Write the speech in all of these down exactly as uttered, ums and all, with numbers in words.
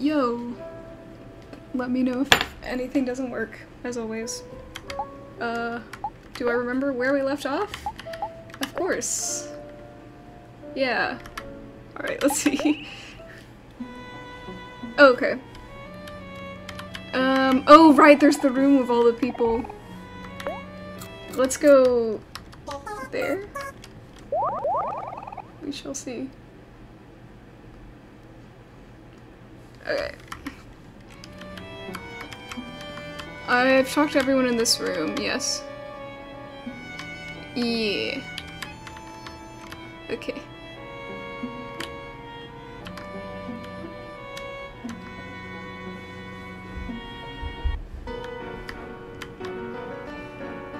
yo, let me know if anything doesn't work, as always. Uh, do I remember where we left off? Of course. Yeah. Alright, let's see. Oh, okay. Um, oh right, there's the room with all the people. Let's go there. We shall see. Okay. I've talked to everyone in this room, yes. Yeah. Okay.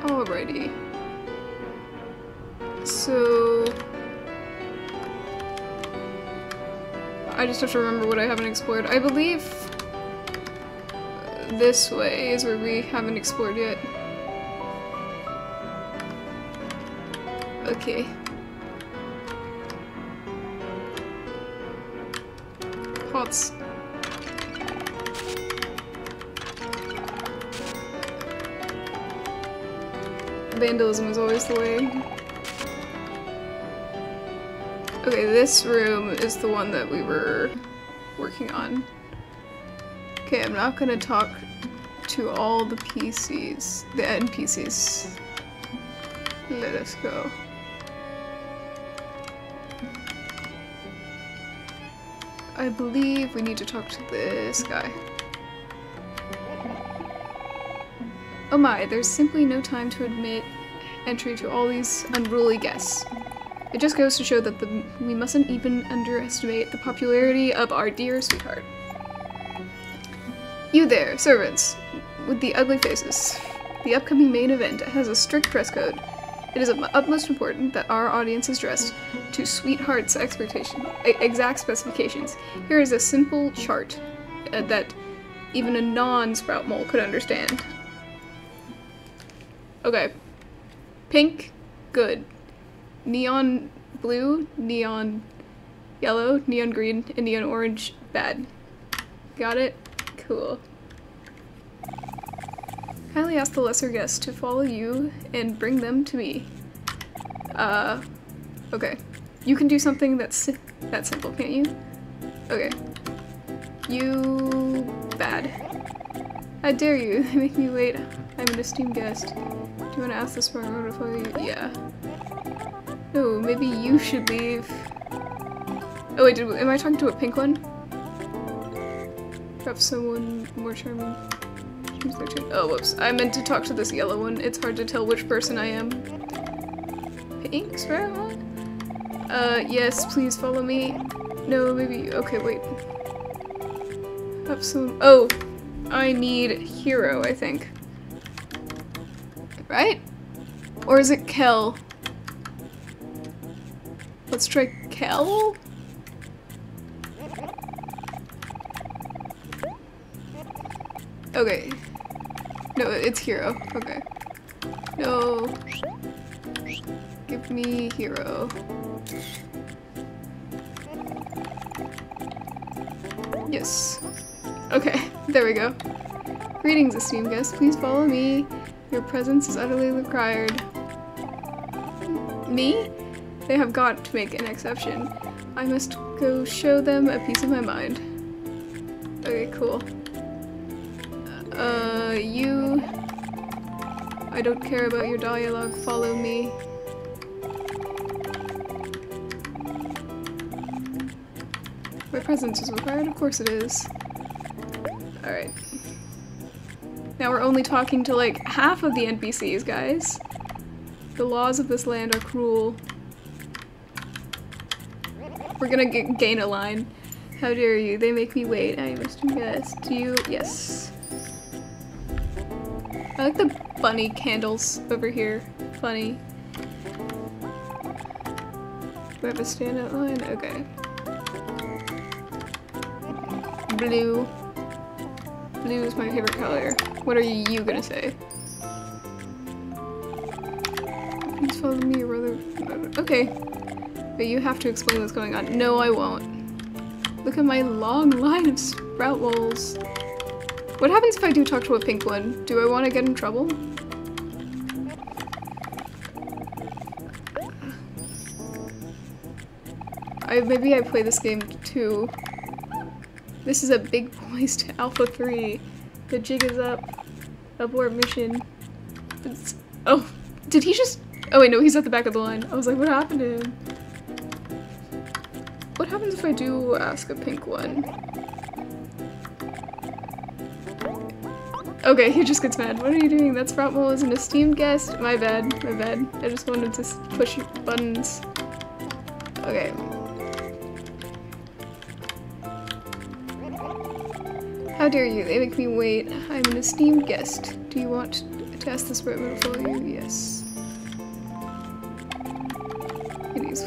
Alrighty. So... I just have to remember what I haven't explored. I believe this way is where we haven't explored yet. Okay. Pots. Vandalism is always the way. Okay, this room is the one that we were working on. Okay, I'm not gonna talk to all the P Cs, the N P Cs. Let us go. I believe we need to talk to this guy. Oh my, there's simply no time to admit entry to all these unruly guests. It just goes to show that the, we mustn't even underestimate the popularity of our dear sweetheart. You there, servants, with the ugly faces. The upcoming main event has a strict dress code. It is of utmost importance that our audience is dressed to Sweetheart's expectation, exact specifications. Here is a simple chart uh, that even a non-Sprout Mole could understand. Okay. Pink, good. Neon blue, neon yellow, neon green, and neon orange, bad. Got it? Cool. Kindly ask the lesser guests to follow you and bring them to me. Uh, okay. You can do something that's si that simple, can't you? Okay. You... bad. I dare you. They make me wait. I'm an esteemed guest. Do you want to ask this for to follow you? Yeah. No, maybe you should leave. Oh wait, did we, am I talking to a pink one? Perhaps someone more charming. Oh, whoops. I meant to talk to this yellow one. It's hard to tell which person I am. Pink Sprout? Uh, yes, please follow me. No, maybe- okay, wait. Perhaps someone- oh! I need Hero, I think. Right? Or is it Kel? Let's try Kel? Okay. No, it's Hero. Okay. No. Give me Hero. Yes. Okay, there we go. Greetings, esteemed guests. Please follow me. Your presence is utterly required. Me? They have got to make an exception. I must go show them a piece of my mind. Okay, cool. Uh, you... I don't care about your dialogue, follow me. My presence is required? Of course it is. Alright. Now we're only talking to, like, half of the N P Cs, guys. The laws of this land are cruel. We're gonna g gain a line. How dare you? They make me wait. I must guess. Do you? Yes. I like the bunny candles over here. Funny. We have a standout line? Okay. Blue. Blue is my favorite color. What are you gonna say? Please follow me, brother. Okay. But you have to explain what's going on. No, I won't. Look at my long line of sprout moles. What happens if I do talk to a pink one? Do I want to get in trouble? I, maybe I play this game too. This is a big boys to Alpha three. The jig is up. Abort mission. It's, oh, did he just... Oh wait, no, he's at the back of the line. I was like, what happened to him? What happens if I do ask a pink one? Okay, he just gets mad. What are you doing? That Sprout Mole is an esteemed guest. My bad, my bad. I just wanted to push buttons. Okay. How dare you? They make me wait. I'm an esteemed guest. Do you want to ask the Sprout Mole to follow you? Yes.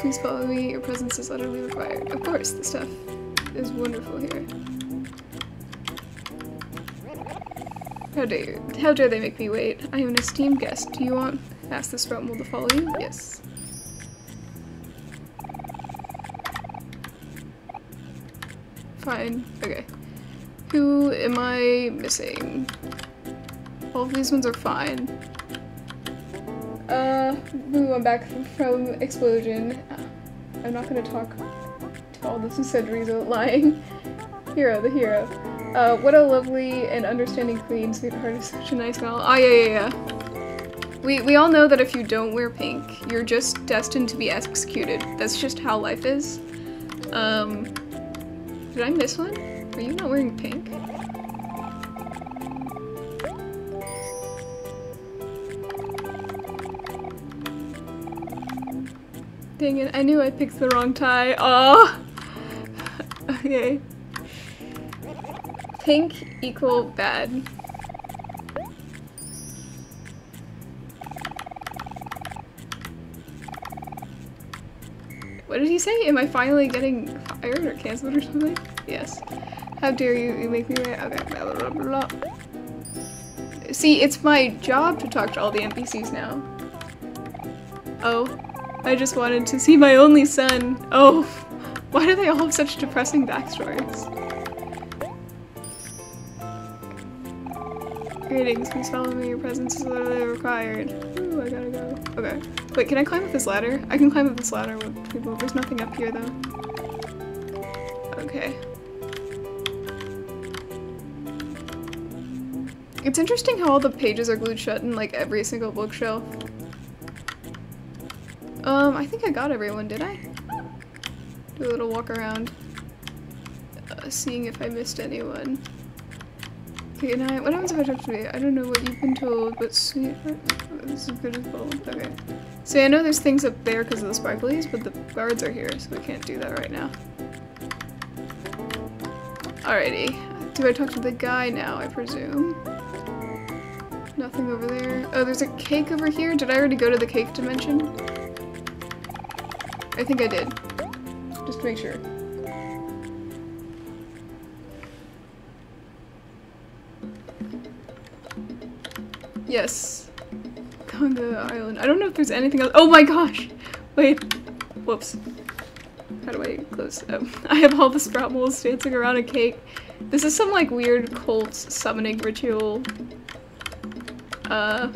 Please follow me. Your presence is utterly required. Of course, the stuff is wonderful here. How dare you? How dare they make me wait? I am an esteemed guest. Do you want to ask the Sprout Mole to follow you? Yes. Fine. Okay. Who am I missing? All of these ones are fine. Uh, we went back from explosion. I'm not gonna talk to all this who said Riza lying. Hero, the hero. Uh, what a lovely and understanding queen. Sweetheart is such a nice gal. Ah, yeah, yeah, yeah. We, we all know that if you don't wear pink, you're just destined to be executed. That's just how life is. Um, did I miss one? Are you not wearing pink? Dang it, I knew I picked the wrong tie. Oh. Okay. Pink equal bad. What did he say? Am I finally getting fired or cancelled or something? Yes. How dare you, you make me wait. Okay, blah, blah, blah, blah. See, it's my job to talk to all the N P Cs now. Oh. I just wanted to see my only son. Oh, why do they all have such depressing backstories? Greetings, please follow me. Your presence is literally required. Ooh, I gotta go. Okay. Wait, can I climb up this ladder? I can climb up this ladder with people. There's nothing up here, though. Okay. It's interesting how all the pages are glued shut in, like, every single bookshelf. Um, I think I got everyone, did I? Do a little walk around. Uh, seeing if I missed anyone. Okay, and I- what happens if I talk to me? I don't know what you've been told, but sweet- this is good as gold. Okay. So I know there's things up there because of the sparklies, but the guards are here, so we can't do that right now. Alrighty. Do I talk to the guy now, I presume? Nothing over there. Oh, there's a cake over here? Did I already go to the cake dimension? I think I did. Just to make sure. Yes. Conga Island. I don't know if there's anything else. Oh my gosh! Wait. Whoops. How do I close? Oh. I have all the sprout moles dancing around a cake. This is some like weird cult summoning ritual. Uh.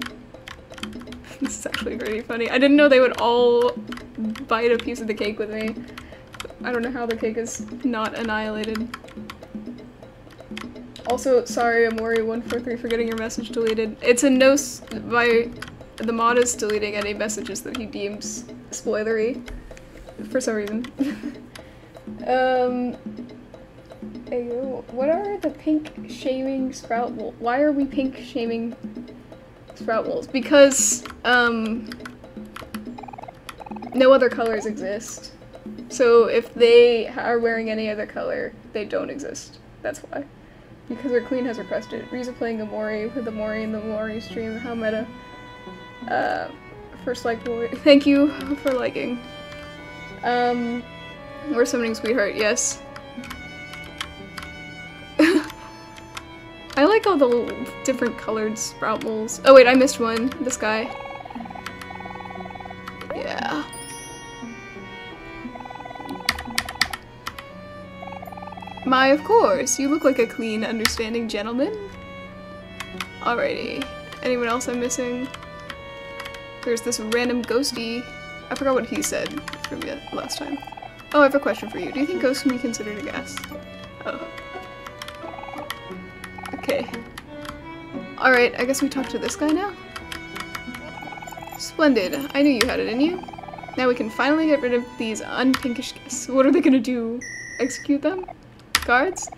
This is actually pretty funny. I didn't know they would all bite a piece of the cake with me. I don't know how the cake is not annihilated. Also, sorry, Omori one four three for getting your message deleted. It's a no s by the mod is deleting any messages that he deems spoilery for some reason. um, what are the pink shaming sprout moles? Why are we pink shaming sprout moles? Because um. no other colors exist, so if they are wearing any other color, they don't exist. That's why. Because her queen has requested. Riza playing Omori with Omori in the Omori stream. How meta. Uh, first like, thank you for liking. Um, we're summoning Sweetheart, yes. I like all the different colored sprout moles. Oh wait, I missed one. This guy. Yeah. My, of course. You look like a clean, understanding gentleman. Alrighty. Anyone else I'm missing? There's this random ghosty. I forgot what he said from the last time. Oh, I have a question for you. Do you think ghosts can be considered a gas? Oh. Okay. Alright, I guess we talk to this guy now? Splendid. I knew you had it in you. Now we can finally get rid of these unpinkish guests. What are they gonna do? Execute them? Guards?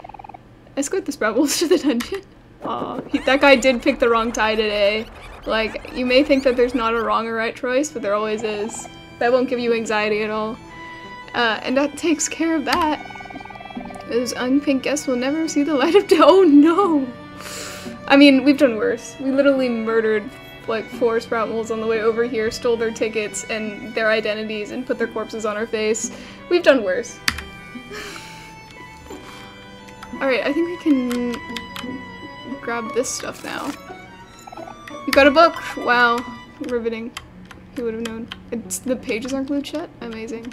Escort the Sprout Moles to the dungeon? Aw, he, that guy did pick the wrong tie today. Like, you may think that there's not a wrong or right choice, but there always is. That won't give you anxiety at all. Uh, and that takes care of that. Those unpink guests will never see the light of day. Oh no! I mean, we've done worse. We literally murdered like four Sprout Moles on the way over here, stole their tickets and their identities, and put their corpses on our face. We've done worse. Alright, I think we can grab this stuff now. You got a book! Wow. Riveting. Who would have known? It's, the pages aren't glued shut? Amazing.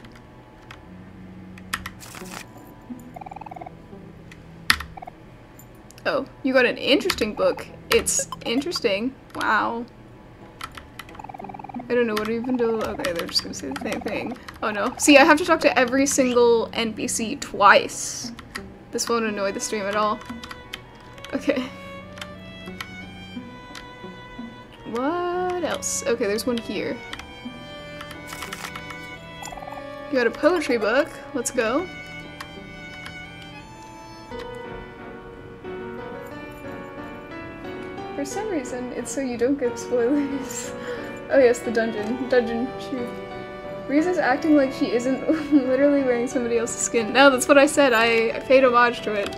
Oh, you got an interesting book. It's interesting. Wow. I don't know what even do. Okay, they're just gonna say the same thing. Oh no. See, I have to talk to every single N P C twice. This won't annoy the stream at all. Okay. What else? Okay, there's one here. You got a poetry book. Let's go. For some reason, it's so you don't get spoilers. Oh yes, the dungeon. Dungeon shoot. Riza's acting like she isn't literally wearing somebody else's skin. No, that's what I said. I, I paid homage to it.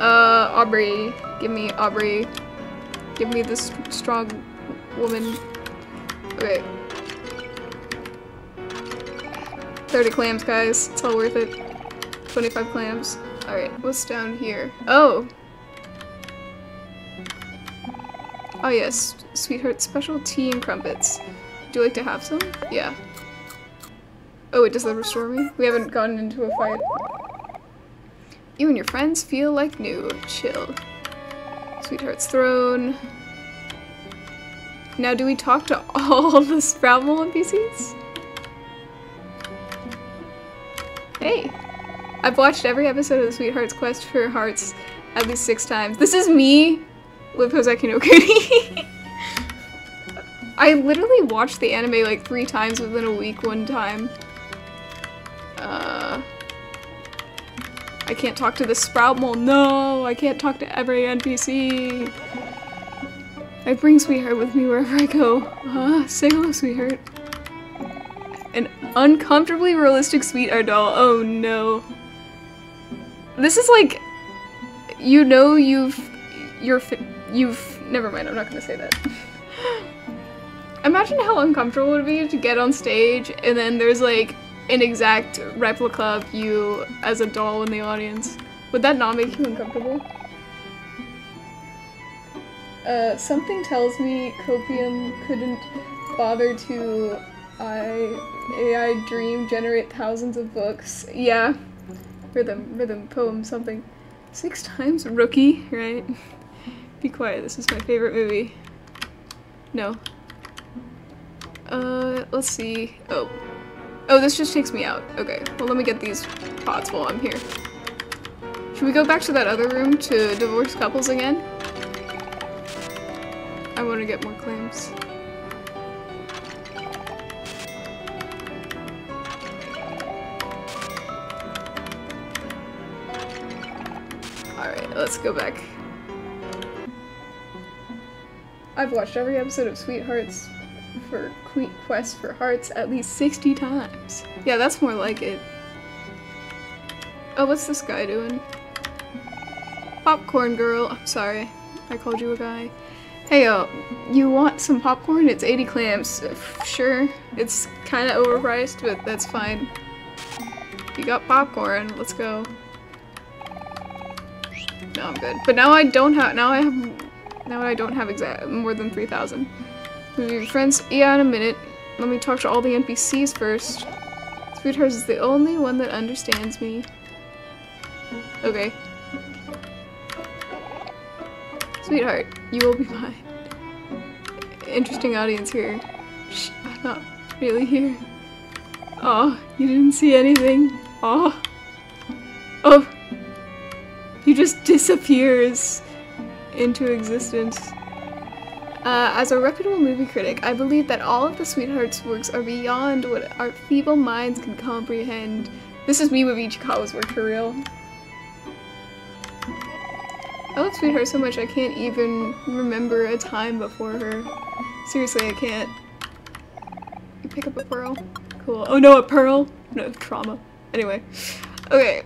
Uh, Aubrey. Give me Aubrey. Give me this strong woman. Okay. thirty clams, guys. It's all worth it. twenty-five clams. Alright, what's down here? Oh! Oh yes, Sweetheart special tea and crumpets. Do you like to have some? Yeah. Oh wait, does that restore me? We haven't gotten into a fight. You and your friends feel like new. Chill. Sweetheart's throne. Now do we talk to all the Sprout Mole N P Cs? Hey! I've watched every episode of the Sweetheart's Quest for Hearts at least six times. This is me! With Houseki no Kuni. I literally watched the anime like three times within a week one time. Uh, I can't talk to the Sprout Mole. No, I can't talk to every N P C. I bring Sweetheart with me wherever I go. Uh, say hello, Sweetheart. An uncomfortably realistic Sweetheart doll. Oh no. This is like, you know you've, you're fi- You've- never mind, I'm not gonna say that. Imagine how uncomfortable it would be to get on stage and then there's like an exact replica of you as a doll in the audience. Would that not make you uncomfortable? Uh, something tells me Copium couldn't bother to I A I dream generate thousands of books. Yeah. Rhythm, rhythm, poem, something. Six times rookie, right? Be quiet, this is my favorite movie. No. Uh, let's see. Oh. Oh, this just takes me out. Okay, well let me get these pots while I'm here. Should we go back to that other room to divorce couples again? I want to get more claims. Alright, let's go back. I've watched every episode of Sweethearts for Queen Quest for Hearts at least sixty times. Yeah, that's more like it. Oh, what's this guy doing? Popcorn girl. I'm sorry. I called you a guy. Hey, uh, you want some popcorn? It's eighty clams. Sure. It's kind of overpriced, but that's fine. You got popcorn. Let's go. No, I'm good. But now I don't have- now I have- Now I don't have exact more than three thousand. Your friends? Yeah, in a minute. Let me talk to all the N P Cs first. Sweetheart is the only one that understands me. Okay. Sweetheart, you will be mine. Interesting audience here. Shh, I'm not really here. Aw, oh, you didn't see anything. Aw. Oh. oh. He just disappears into existence. Uh, as a reputable movie critic, I believe that all of the Sweetheart's works are beyond what our feeble minds can comprehend. This is me with Ichikawa's work, for real. I love Sweetheart so much I can't even remember a time before her. Seriously, I can't. You pick up a pearl? Cool. Oh no, a pearl? No, trauma. Anyway. Okay.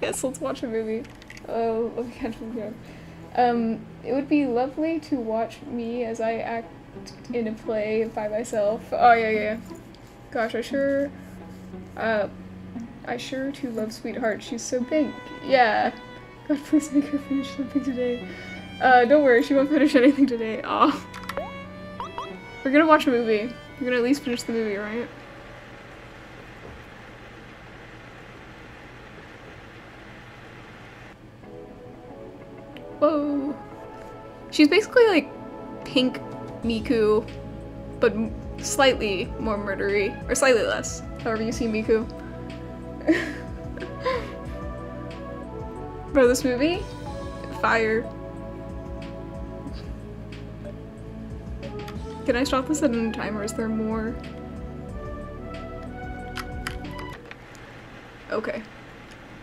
Yes, let's watch a movie. Oh, let me catch my joke. Um, it would be lovely to watch me as I act in a play by myself. Oh yeah, yeah. Gosh, I sure, uh, I sure do love Sweetheart. She's so big. Yeah. God, please make her finish something today. Uh, don't worry, she won't finish anything today. Aw. We're gonna watch a movie. We're gonna at least finish the movie, right? Whoa. She's basically like pink Miku, but m slightly more murdery, or slightly less, however you see Miku. Bro, this movie? Fire. Can I stop this at any time, or is there more? Okay.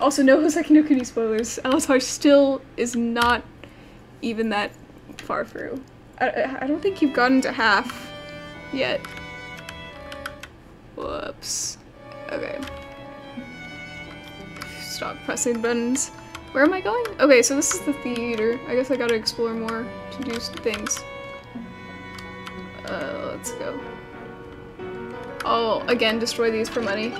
Also, no Houseki no Kuni spoilers. Avatar still is not even that far through. I, I don't think you've gotten to half yet. Whoops. Okay. Stop pressing buttons. Where am I going? Okay, so this is the theater. I guess I gotta explore more to do some things. Uh, let's go. Oh, again, destroy these for money.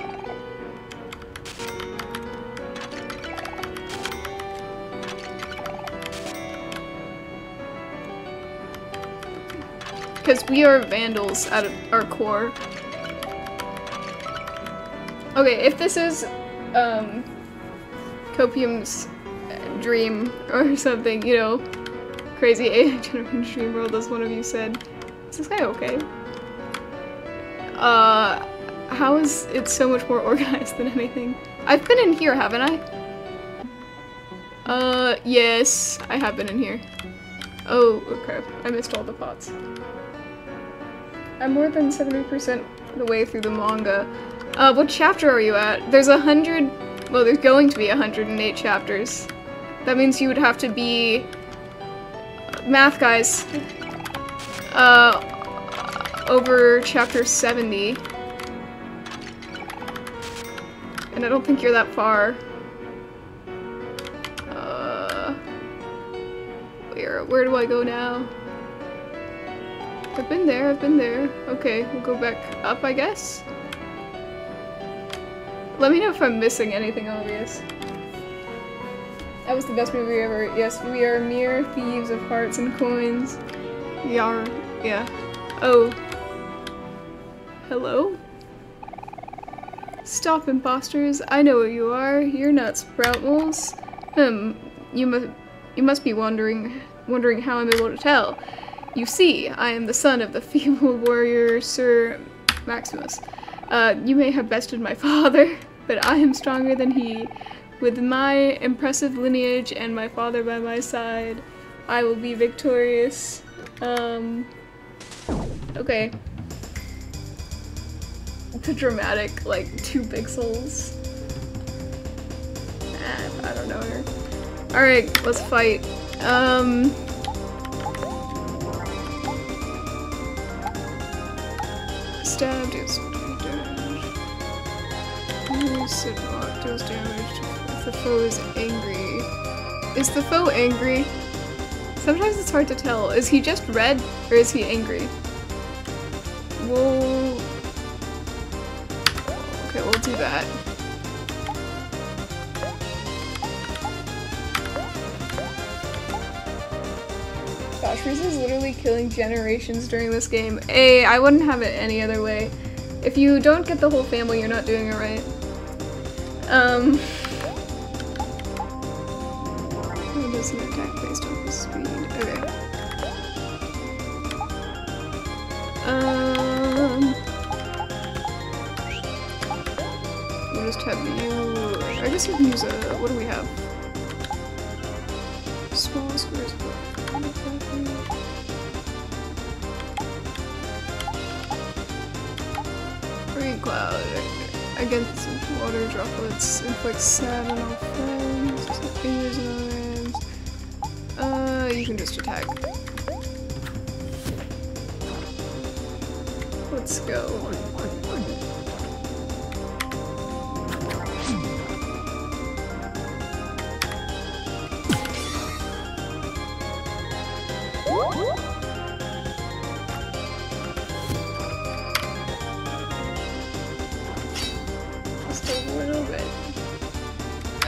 Because we are vandals at our core. Okay, if this is, um, Copium's dream or something, you know, crazy A I generated dream world, as one of you said. Is this guy okay? Uh, how is it so much more organized than anything? I've been in here, haven't I? Uh, yes, I have been in here. Oh, okay. I missed all the pots. I'm more than seventy percent the way through the manga. Uh, what chapter are you at? There's a hundred- well, there's going to be one hundred eight chapters. That means you would have to be... math, guys. Uh, over chapter seventy. And I don't think you're that far. Uh... Where, where do I go now? I've been there, I've been there. Okay, we'll go back up, I guess? Let me know if I'm missing anything obvious. That was the best movie ever. Yes, we are mere thieves of hearts and coins. Yar. Yeah. Oh. Hello? Stop, imposters. I know who you are. You're not Sprout Moles. Um, you, mu you must be wondering, wondering how I'm able to tell. You see, I am the son of the feeble warrior Sir Maximus. Uh, you may have bested my father, but I am stronger than he. With my impressive lineage and my father by my side, I will be victorious. Um, okay. The dramatic, like, two pixels. Ah, I don't know her. Alright, let's fight. Um... Stab deals damage. Block deals damage if the foe is angry. Is the foe angry? Sometimes it's hard to tell. Is he just red or is he angry? We'll... Okay, we'll do that. Gosh, Riza is literally killing generations during this game. Ay, I wouldn't have it any other way. If you don't get the whole family, you're not doing it right. Um... It does an attack based off his speed. Okay. Um... We'll just have you... I guess we can use a... What do we have? Small squares. Rain cloud. Against water droplets. Inflicts sad on all friends. Fingers and arms. Uh, you can just attack. Let's go.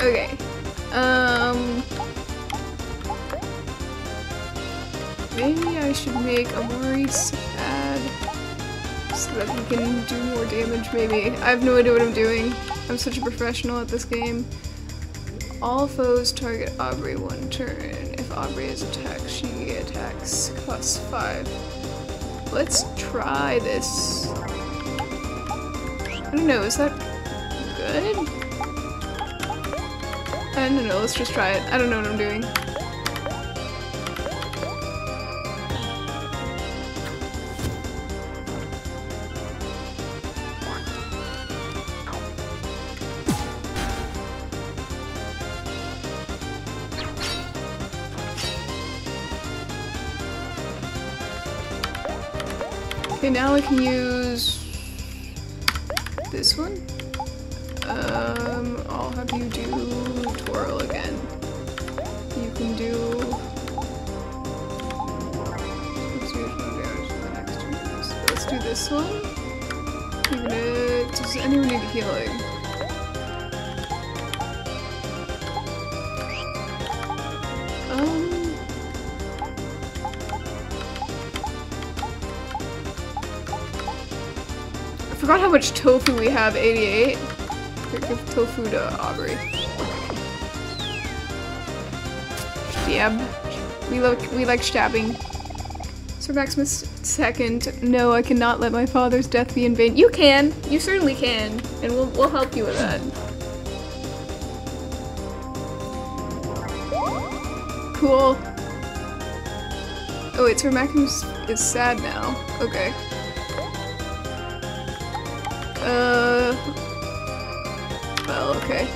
Okay, um, maybe I should make Omori sad so that he can do more damage, maybe. I have no idea what I'm doing. I'm such a professional at this game. All foes target Aubrey one turn. If Aubrey is attacked, she attacks. Costs five. Let's try this. I don't know, is that good? I don't know, let's just try it. I don't know what I'm doing. Okay, now I can use this one. Um, I'll have you do twirl again. You can do let's do this one. You're gonna... Does anyone need healing? Um I forgot how much tofu we have, eighty-eight. Give tofu to Aubrey. Stab. We, lo we like stabbing. Sir Maximus second. No, I cannot let my father's death be in vain. You can! You certainly can. And we'll, we'll help you with that. Cool. Oh wait, Sir Maximus is sad now. Okay. Uh... Well, okay.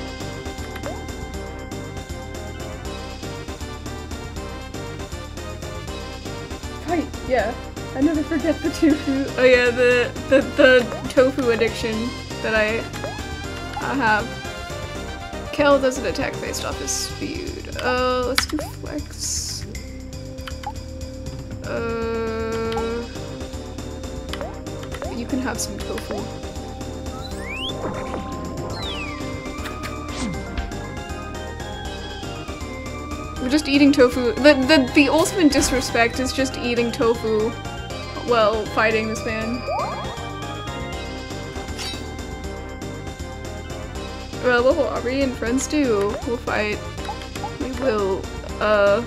Right, yeah. I never forget the tofu. Oh yeah, the the, the tofu addiction that I, I have. Kel does an attack based off his speed. Uh, let's do flex. Uh, you can have some tofu. Just eating tofu. The, the the ultimate disrespect is just eating tofu while fighting this man. Well, what will Aubrey and friends do? We'll fight. We will. Uh.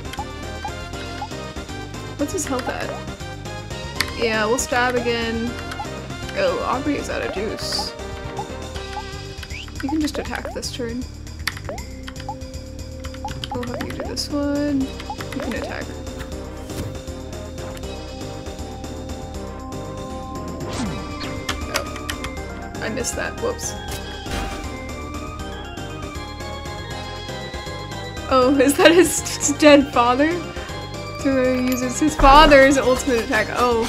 What's his health at? Yeah, we'll stab again. Oh, Aubrey is out of juice. You can just attack this turn. We'll have you do this one. You can attack. Oh. I missed that. Whoops. Oh, is that his, his dead father? So he uses his father's ultimate attack. Oh.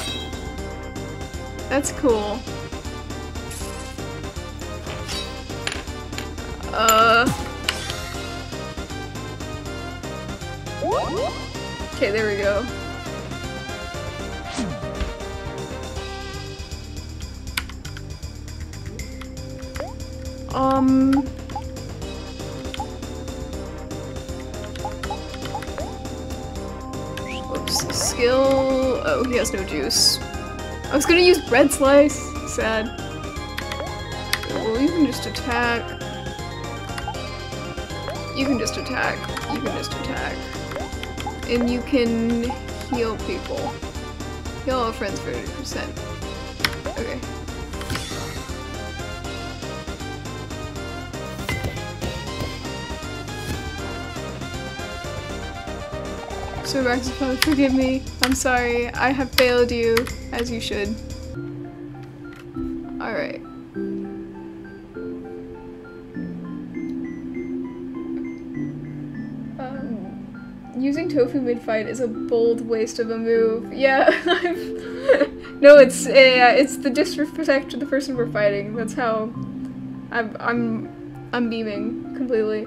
That's cool. Uh... Okay, there we go. Um... Whoops, skill... Oh, he has no juice. I was gonna use bread slice. Sad. Well, you can just attack. You can just attack. You can just attack. And you can heal people. Heal all friends for eighty percent. Okay. Sir Maximus, forgive me. I'm sorry. I have failed you, as you should. Alright. Um, using tofu mid-fight is a bold waste of a move. Yeah, I've... no, it's uh, it's the disrespect to the person we're fighting. That's how I'm, I'm, I'm beaming completely.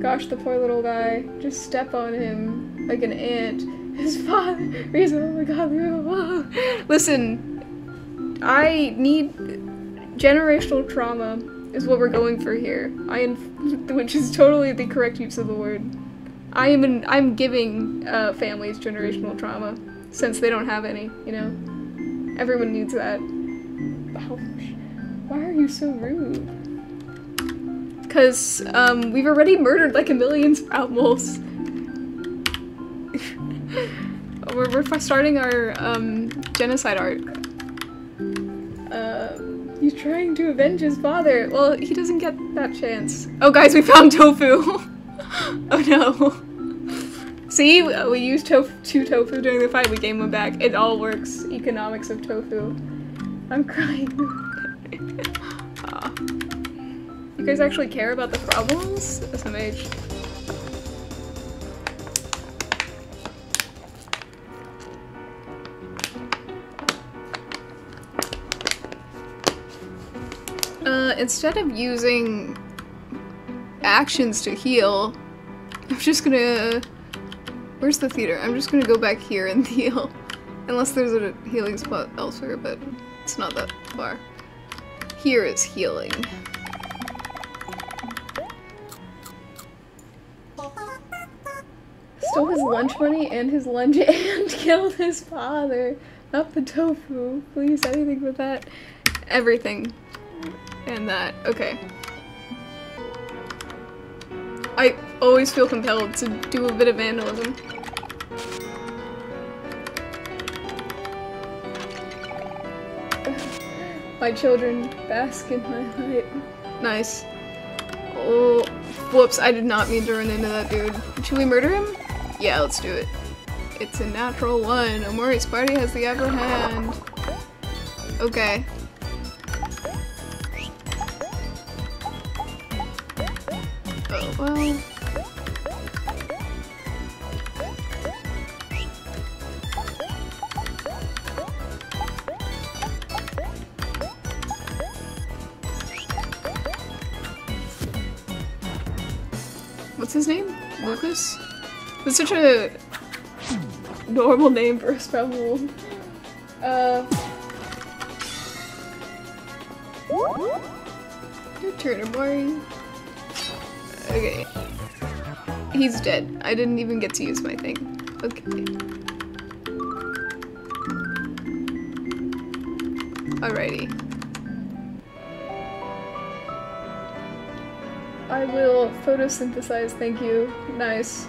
Gosh, the poor little guy. Just step on him. Like an ant. His father. Riza, oh my god. Whoa. Listen, I need generational trauma is what we're going for here. I am, which is totally the correct use of the word. I am. An, I'm giving uh, families generational trauma since they don't have any. You know, everyone needs that. Why are you so rude? Because um, we've already murdered like a million sprout moles. We're, we're starting our um, genocide arc. Uh, he's trying to avenge his father. Well, he doesn't get that chance. Oh, guys, we found tofu. Oh no. See, we used tof two tofu during the fight. We gave him back. It all works. Economics of tofu. I'm crying. You guys actually care about the problems? S M H. Instead of using actions to heal, I'm just gonna... Where's the theater? I'm just gonna go back here and heal. Unless there's a healing spot elsewhere, but it's not that far. Here is healing. Stole his lunch money and his lunch and killed his father. Not the tofu. Please, anything but that. Everything. And that, okay. I always feel compelled to do a bit of vandalism. My children bask in my light. Nice. Oh, whoops, I did not mean to run into that dude. Should we murder him? Yeah, let's do it. It's a natural one. Omori's party has the upper hand. Okay. Well... What's his name? Lucas? That's such a normal name for a sprout mole. Uh... Your turn, Mari. Okay. He's dead. I didn't even get to use my thing. Okay. Alrighty. I will photosynthesize, thank you. Nice.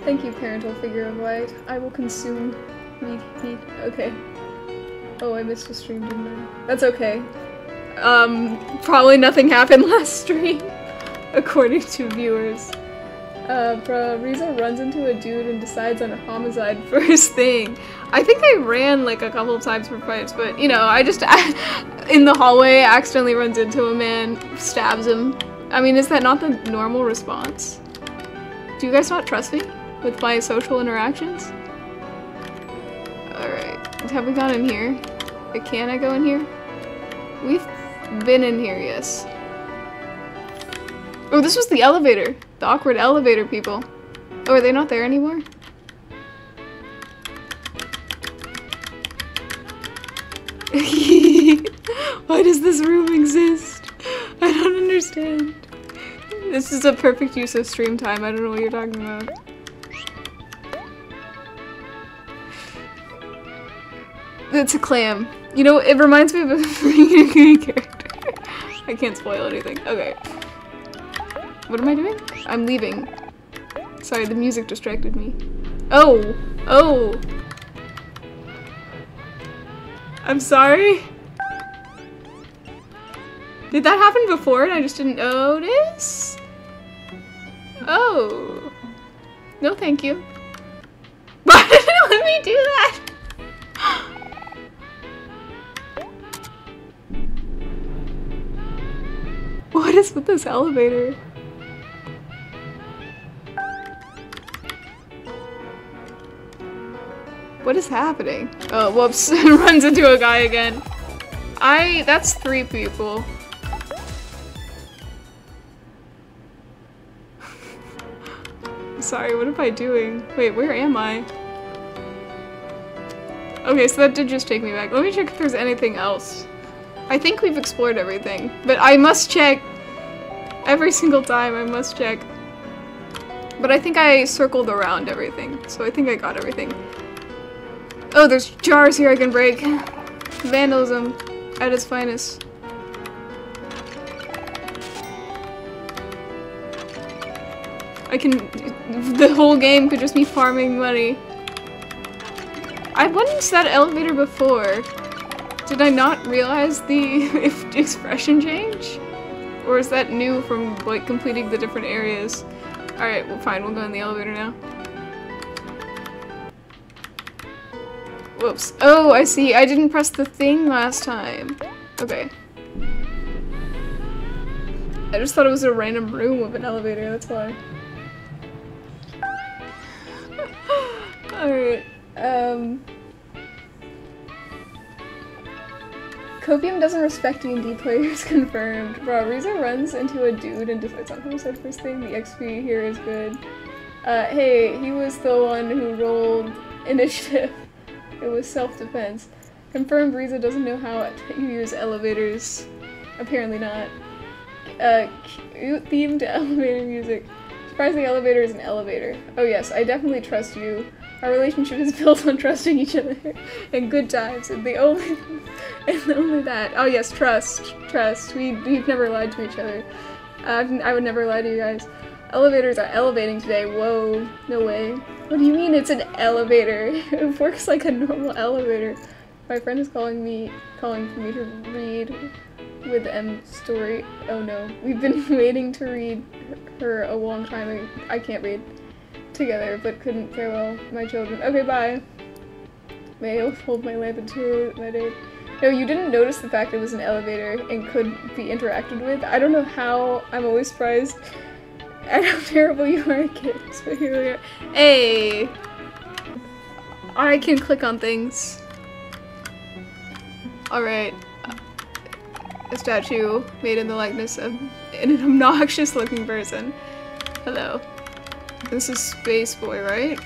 Thank you, parental figure of light. I will consume meat, meat. Okay. Oh, I missed a stream, didn't I? That's okay. Um, probably nothing happened last stream. According to viewers. Uh, bruh, Riza runs into a dude and decides on a homicide first thing. I think I ran like a couple of times for fights, but you know, I just, I, in the hallway, accidentally runs into a man, stabs him. I mean, is that not the normal response? Do you guys not trust me with my social interactions? Alright, have we gone in here? Can I go in here? We've been in here, yes. Oh, this was the elevator. The awkward elevator people. Oh, are they not there anymore? Why does this room exist? I don't understand. This is a perfect use of stream time. I don't know what you're talking about. It's a clam. You know, it reminds me of a character. I can't spoil anything. Okay. What am I doing? I'm leaving. Sorry, the music distracted me. Oh! Oh! I'm sorry? Did that happen before and I just didn't notice? Oh. No, thank you. Why did it let me do that? What is with this elevator? What is happening? Oh, whoops. Runs into a guy again. I- that's three people. Sorry, what am I doing? Wait, where am I? Okay, so that did just take me back. Let me check if there's anything else. I think we've explored everything, but I must check. Every single time I must check. But I think I circled around everything, so I think I got everything. Oh, there's jars here I can break. Vandalism at its finest. I can- the whole game could just be farming money. I went into that elevator before. Did I not realize the expression change? Or is that new from, like, completing the different areas? Alright, well fine, we'll go in the elevator now. Whoops. Oh, I see. I didn't press the thing last time. Okay. I just thought it was a random room with an elevator, that's why. Alright. Um, Copium doesn't respect D and D players, confirmed. Bro, Riza runs into a dude and decides on himself first thing. The X P here is good. Uh, hey, he was the one who rolled initiative. It was self-defense. Confirmed, Riza doesn't know how you use elevators. Apparently not. Uh, cute themed elevator music. Surprising elevator is an elevator. Oh yes, I definitely trust you. Our relationship is built on trusting each other and good times, and the only and only that. Oh yes, trust, trust. We we've never lied to each other. I've, I would never lie to you guys. Elevators are elevating today. Whoa, no way. What do you mean it's an elevator? It works like a normal elevator. My friend is calling me, calling for me to read with M story. Oh no, we've been waiting to read her a long time. I can't read. Together, but couldn't farewell my children. Okay, bye. May I hold my lamp until my date? No, you didn't notice the fact it was an elevator and could be interacted with. I don't know how. I'm always surprised at how terrible you are at games, but here we are. Hey! I can click on things. Alright. A statue made in the likeness of an obnoxious looking person. Hello. This is Spaceboy, right?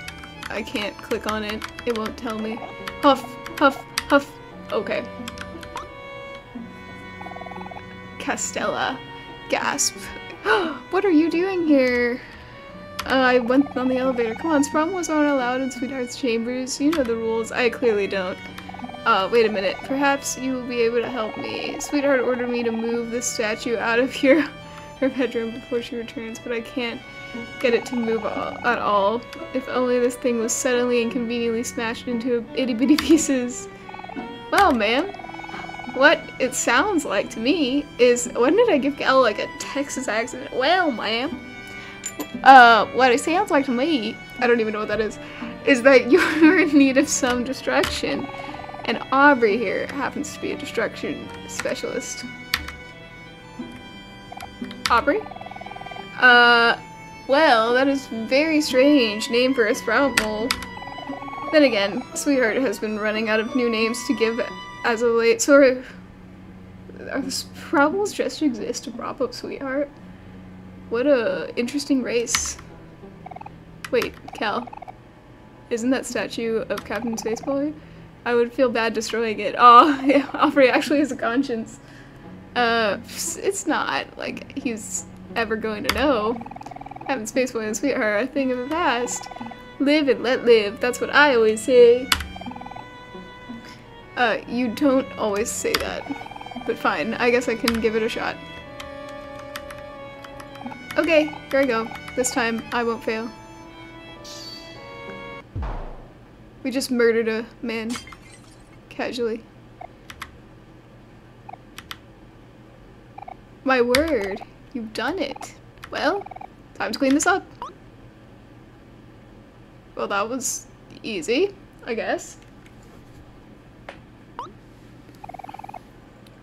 I can't click on it. It won't tell me. Huff, huff, huff. Okay. Castella. Gasp. What are you doing here? Uh, I went on the elevator. Come on, Sprout Moles aren't allowed in Sweetheart's chambers. You know the rules. I clearly don't. Uh, wait a minute. Perhaps you will be able to help me. Sweetheart ordered me to move this statue out of here. Her bedroom before she returns, but I can't get it to move all, at all. If only this thing was suddenly and conveniently smashed into itty-bitty pieces. Well, ma'am, what it sounds like to me is, when did I give Kel like a Texas accent? Well, ma'am, uh, what it sounds like to me, I don't even know what that is, is that you're in need of some distraction, and Aubrey here happens to be a distraction specialist. Aubrey? Uh, well, that is very strange name for a sprout mole. Then again, Sweetheart has been running out of new names to give as of late. So are the sprout moles just exist to prop up Sweetheart? What a interesting race. Wait, Kel. Isn't that statue of Captain Spaceboy? I would feel bad destroying it. Aw, yeah, Aubrey actually has a conscience. Uh, it's not like he's ever going to know. Having Spaceboy and Sweetheart are a thing of the past. Live and let live, that's what I always say. Uh, you don't always say that. But fine, I guess I can give it a shot. Okay, here I go. This time, I won't fail. We just murdered a man. Casually. My word. You've done it. Well, time to clean this up. Well, that was easy, I guess.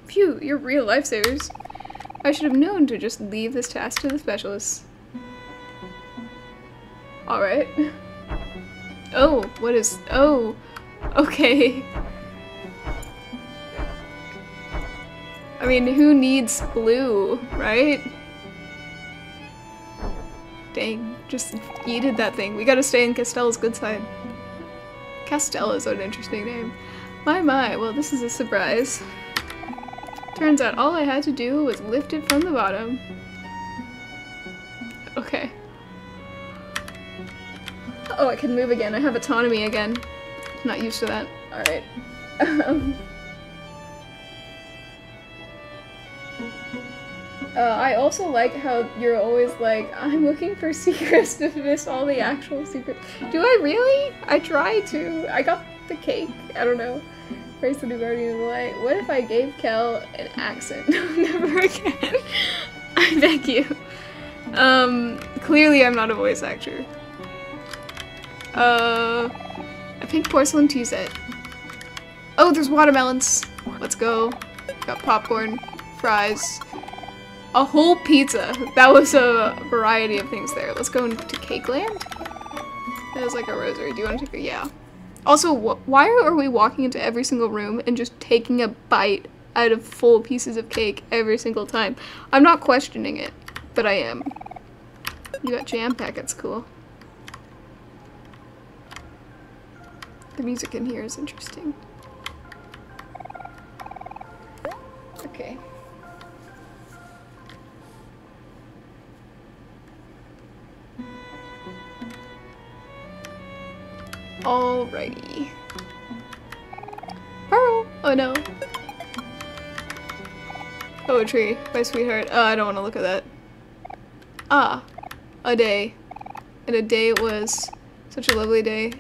Phew, you're real lifesavers. I should have known to just leave this task to the specialists. Alright. Oh, what is- oh, okay. I mean, who needs blue, right? Dang, just yeeted that thing. We gotta stay in Castell's good side. Castell is an interesting name. My my, well this is a surprise. Turns out all I had to do was lift it from the bottom. Okay. Oh, I can move again. I have autonomy again. Not used to that. Alright. Uh, I also like how you're always like, I'm looking for secrets to miss all the actual secrets. Do I really? I try to. I got the cake. I don't know. Praise the new guardian of the light. What if I gave Kel an accent? Never again. I beg you. Um, clearly I'm not a voice actor. Uh, a pink porcelain tea set. Oh, there's watermelons. Let's go. Got popcorn, fries, a whole pizza. That was a variety of things there. Let's go into Cake Land. There's like a rosary. Do you want to take a- yeah. Also, wh why are we walking into every single room and just taking a bite out of full pieces of cake every single time? I'm not questioning it, but I am. You got jam packets, cool. The music in here is interesting. Okay. Alrighty. Pearl! Oh no. Poetry by Sweetheart. Oh, I don't want to look at that. Ah. A day. And a day it was. Such a lovely day.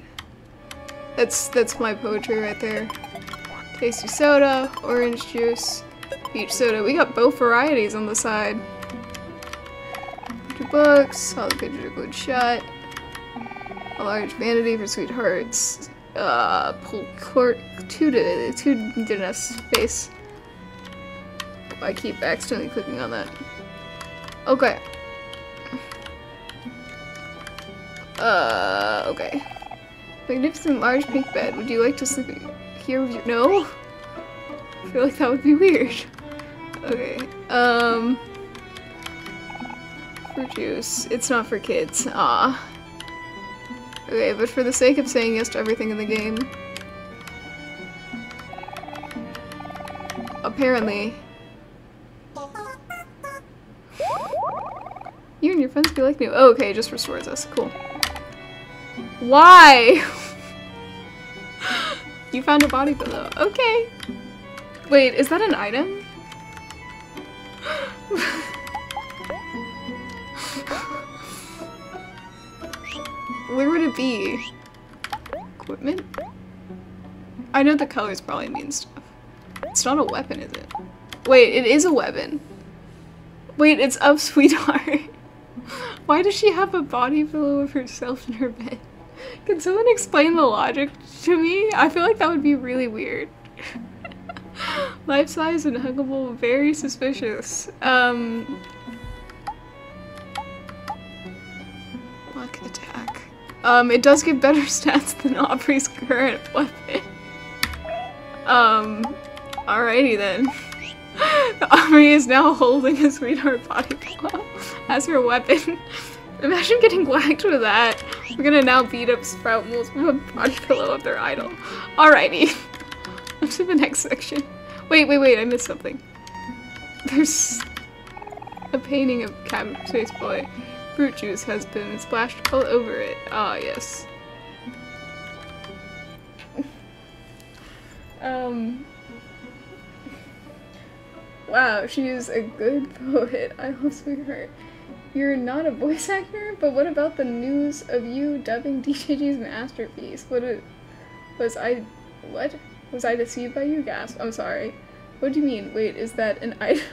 That's that's my poetry right there. Tasty soda, orange juice, peach soda. We got both varieties on the side. Your books, all the pages are glued shut. A large vanity for sweethearts. Uh, pull cork to the to space. I keep accidentally clicking on that. Okay. Uh, okay. Magnificent large pink bed. Would you like to sleep here with your- no? I feel like that would be weird. Okay. Um. Fruit juice. It's not for kids. Aw. Okay, but for the sake of saying yes to everything in the game. Apparently. You and your friends feel like new. Oh, okay, it just restores us. Cool. Why? You found a body pillow. Okay. Wait, is that an item? Where would it be? Equipment? I know the colors probably mean stuff. It's not a weapon, is it? Wait, it is a weapon. Wait, it's up, Sweetheart. Why does she have a body pillow of herself in her bed? Can someone explain the logic to me? I feel like that would be really weird. Life-size and huggable, very suspicious. Um... Luck attack. Um, it does give better stats than Aubrey's current weapon. Um, alrighty then. Omori is now holding a sweetheart body pillow as her weapon. Imagine getting whacked with that. We're gonna now beat up Sprout Moles with a body pillow of their idol. Alrighty. On to the next section. Wait, wait, wait, I missed something. There's a painting of Captain Spaceboy. Fruit juice has been splashed all over it. Ah, yes. um... Wow, she is a good poet. I love Sweetheart. You're not a voice actor, but what about the news of you dubbing D J G's masterpiece? What a Was I... what? Was I deceived by you? Gasp. I'm sorry. What do you mean? Wait, is that an item?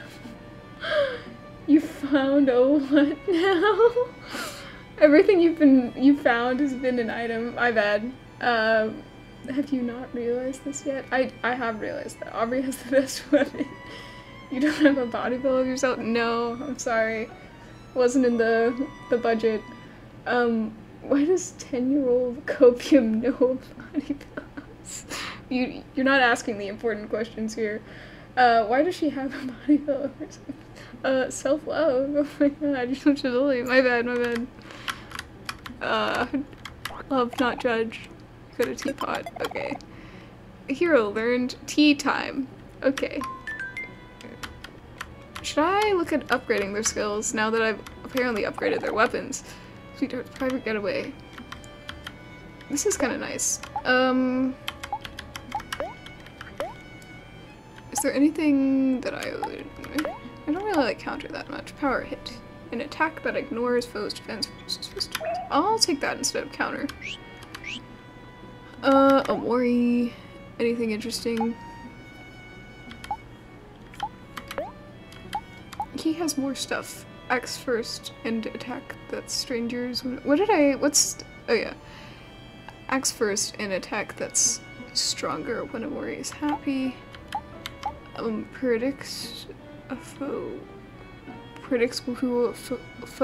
You found a what now? Everything you've been- you found has been an item. My bad. Um, have you not realized this yet? I- I have realized that Aubrey has the best weapon. You don't have a body build of yourself? No, I'm sorry. Wasn't in the- the budget. Um, why does ten-year-old Copium know body builds? You- you're not asking the important questions here. Uh, why does she have a body build of herself? Uh, self-love. Oh my god, you're such a bully. My bad, my bad. Uh, love, not judge. Go to teapot. Okay. Hero learned tea time. Okay. Should I look at upgrading their skills now that I've apparently upgraded their weapons? Sweetheart's private getaway. This is kind of nice. Um... Is there anything that I would... I don't really like counter that much. Power hit. An attack that ignores foes' defense. I'll take that instead of counter. Uh, Omori. Anything interesting? He has more stuff. Axe first and attack that's strangers. What did I... what's... oh yeah. Axe first and attack that's stronger when Omori is happy. Um, predicts... a foe. Predicts who a foe,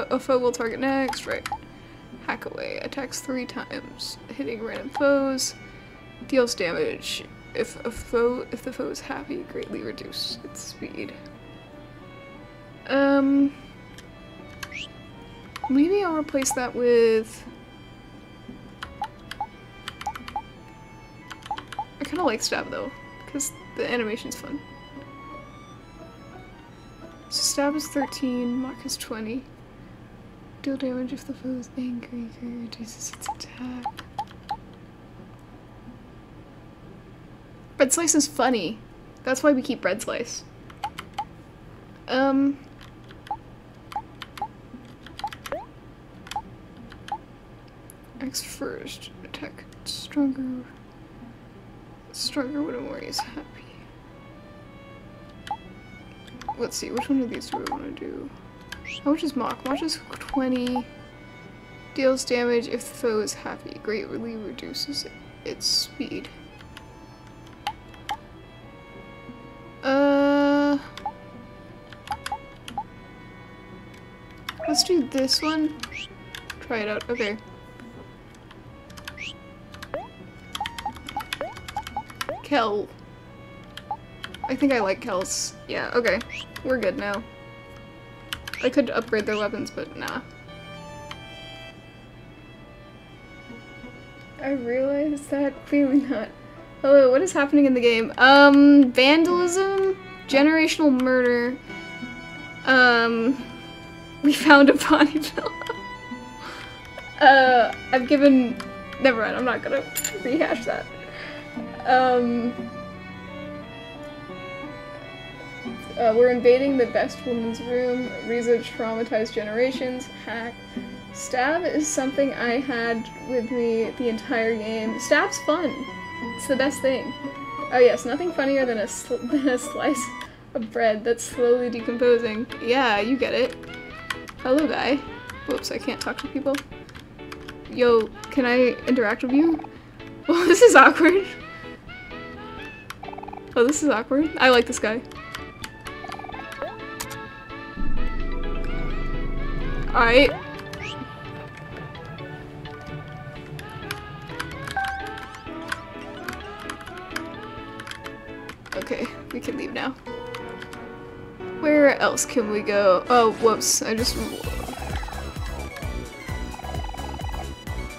a foe will target next, right. Hack away. Attacks three times. Hitting random foes. Deals damage. If a foe, if the foe is happy, greatly reduce its speed. Um, maybe I'll replace that with... I kind of like stab though, because the animation's fun. So stab is thirteen, mock is twenty. Deal damage if the foe is angry, reduces its attack. Bread slice is funny. That's why we keep bread slice. Um. Axe first, attack stronger. Stronger when Omori is happy. Let's see, which one of these do we want to do? How much is Mach? Mach is twenty. Deals damage if the foe is happy. Greatly reduces its speed. Uh, let's do this one. Try it out. Okay. Kel. I think I like Kel's. Yeah, okay. We're good now. I could upgrade their weapons, but nah. I realized that? Clearly not. Hello, what is happening in the game? Um, vandalism? Generational murder. Um, we found a body pillow. uh, I've given... Never mind, I'm not gonna rehash that. Um... Uh, we're invading the best woman's room. Riza traumatized generations. Hack. Stab is something I had with me the entire game. Stab's fun. It's the best thing. Oh yes, nothing funnier than a, sl than a slice of bread that's slowly decomposing. Yeah, you get it. Hello, guy. Whoops, I can't talk to people. Yo, can I interact with you? Well, this is awkward. Oh, this is awkward. I like this guy. Alright. Okay, we can leave now. Where else can we go? Oh, whoops, I just...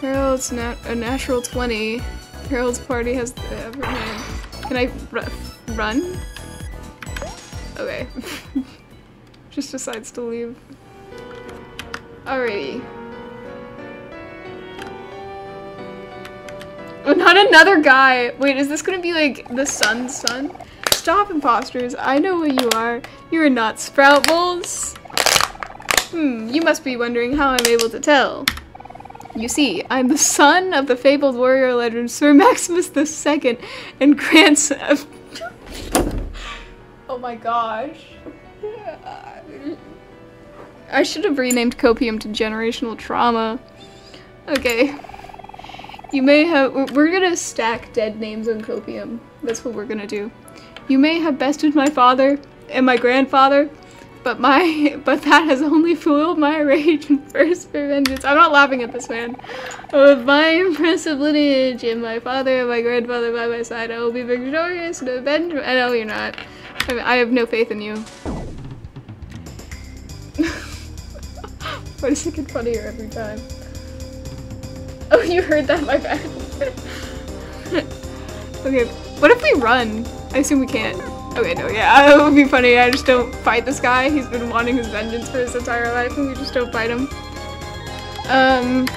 Harold's nat a natural twenty. Harold's party has the upper hand. Can I r run? Okay. Just decides to leave. Alrighty. Oh, not another guy! Wait, is this gonna be like the sun's son? Stop, imposters. I know who you are. You are not Sprout Moles. Hmm, you must be wondering how I'm able to tell. You see, I'm the son of the fabled warrior legend Sir Maximus the Second and grandson of... Oh my gosh. I should have renamed Copium to Generational Trauma. Okay. You may have- we're gonna stack dead names on Copium. That's what we're gonna do. You may have bested my father and my grandfather, but my- but that has only fueled my rage and thirst for vengeance. I'm not laughing at this, man. With my impressive lineage and my father and my grandfather by my side, I will be victorious and avenge- I know you're not. I, mean, I have no faith in you. Why does it get funnier every time? Oh, you heard that, my bad. Okay, what if we run? I assume we can't. Okay, no, yeah, it would be funny. I just don't fight this guy. He's been wanting his vengeance for his entire life and we just don't fight him. Um.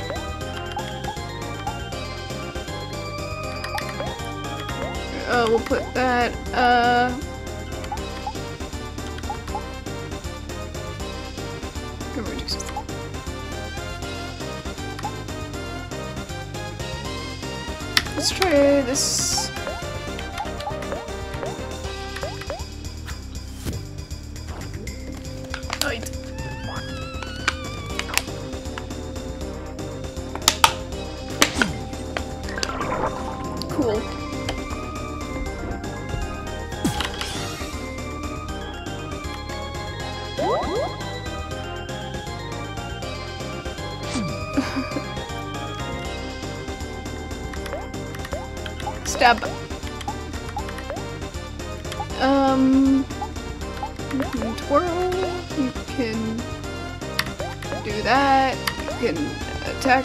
Oh, we'll put that, uh. Let's try this. Right. Cool. Stab. Um, you can twirl, you can do that, you can attack.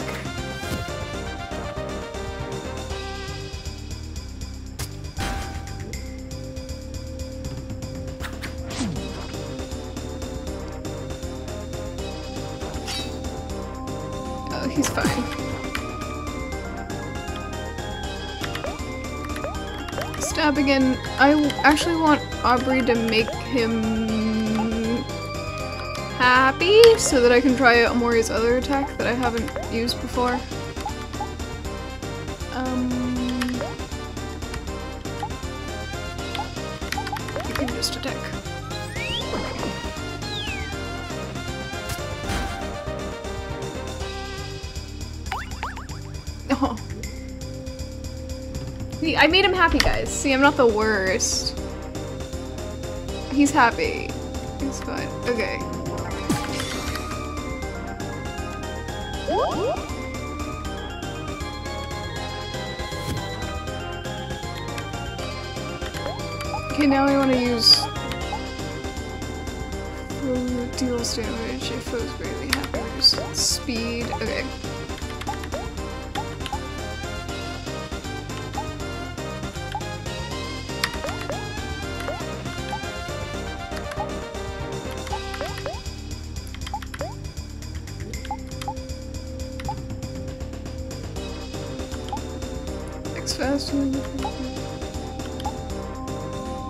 Oh, he's fine. Stab again. I actually want Aubrey to make him happy so that I can try Omori's other attack that I haven't used before. Um, you can just attack. Oh. I made him happy, guys. See, I'm not the worst. He's happy. It's fine. Okay. Okay, now I want to use... deals damage if those really happen. Speed. Okay.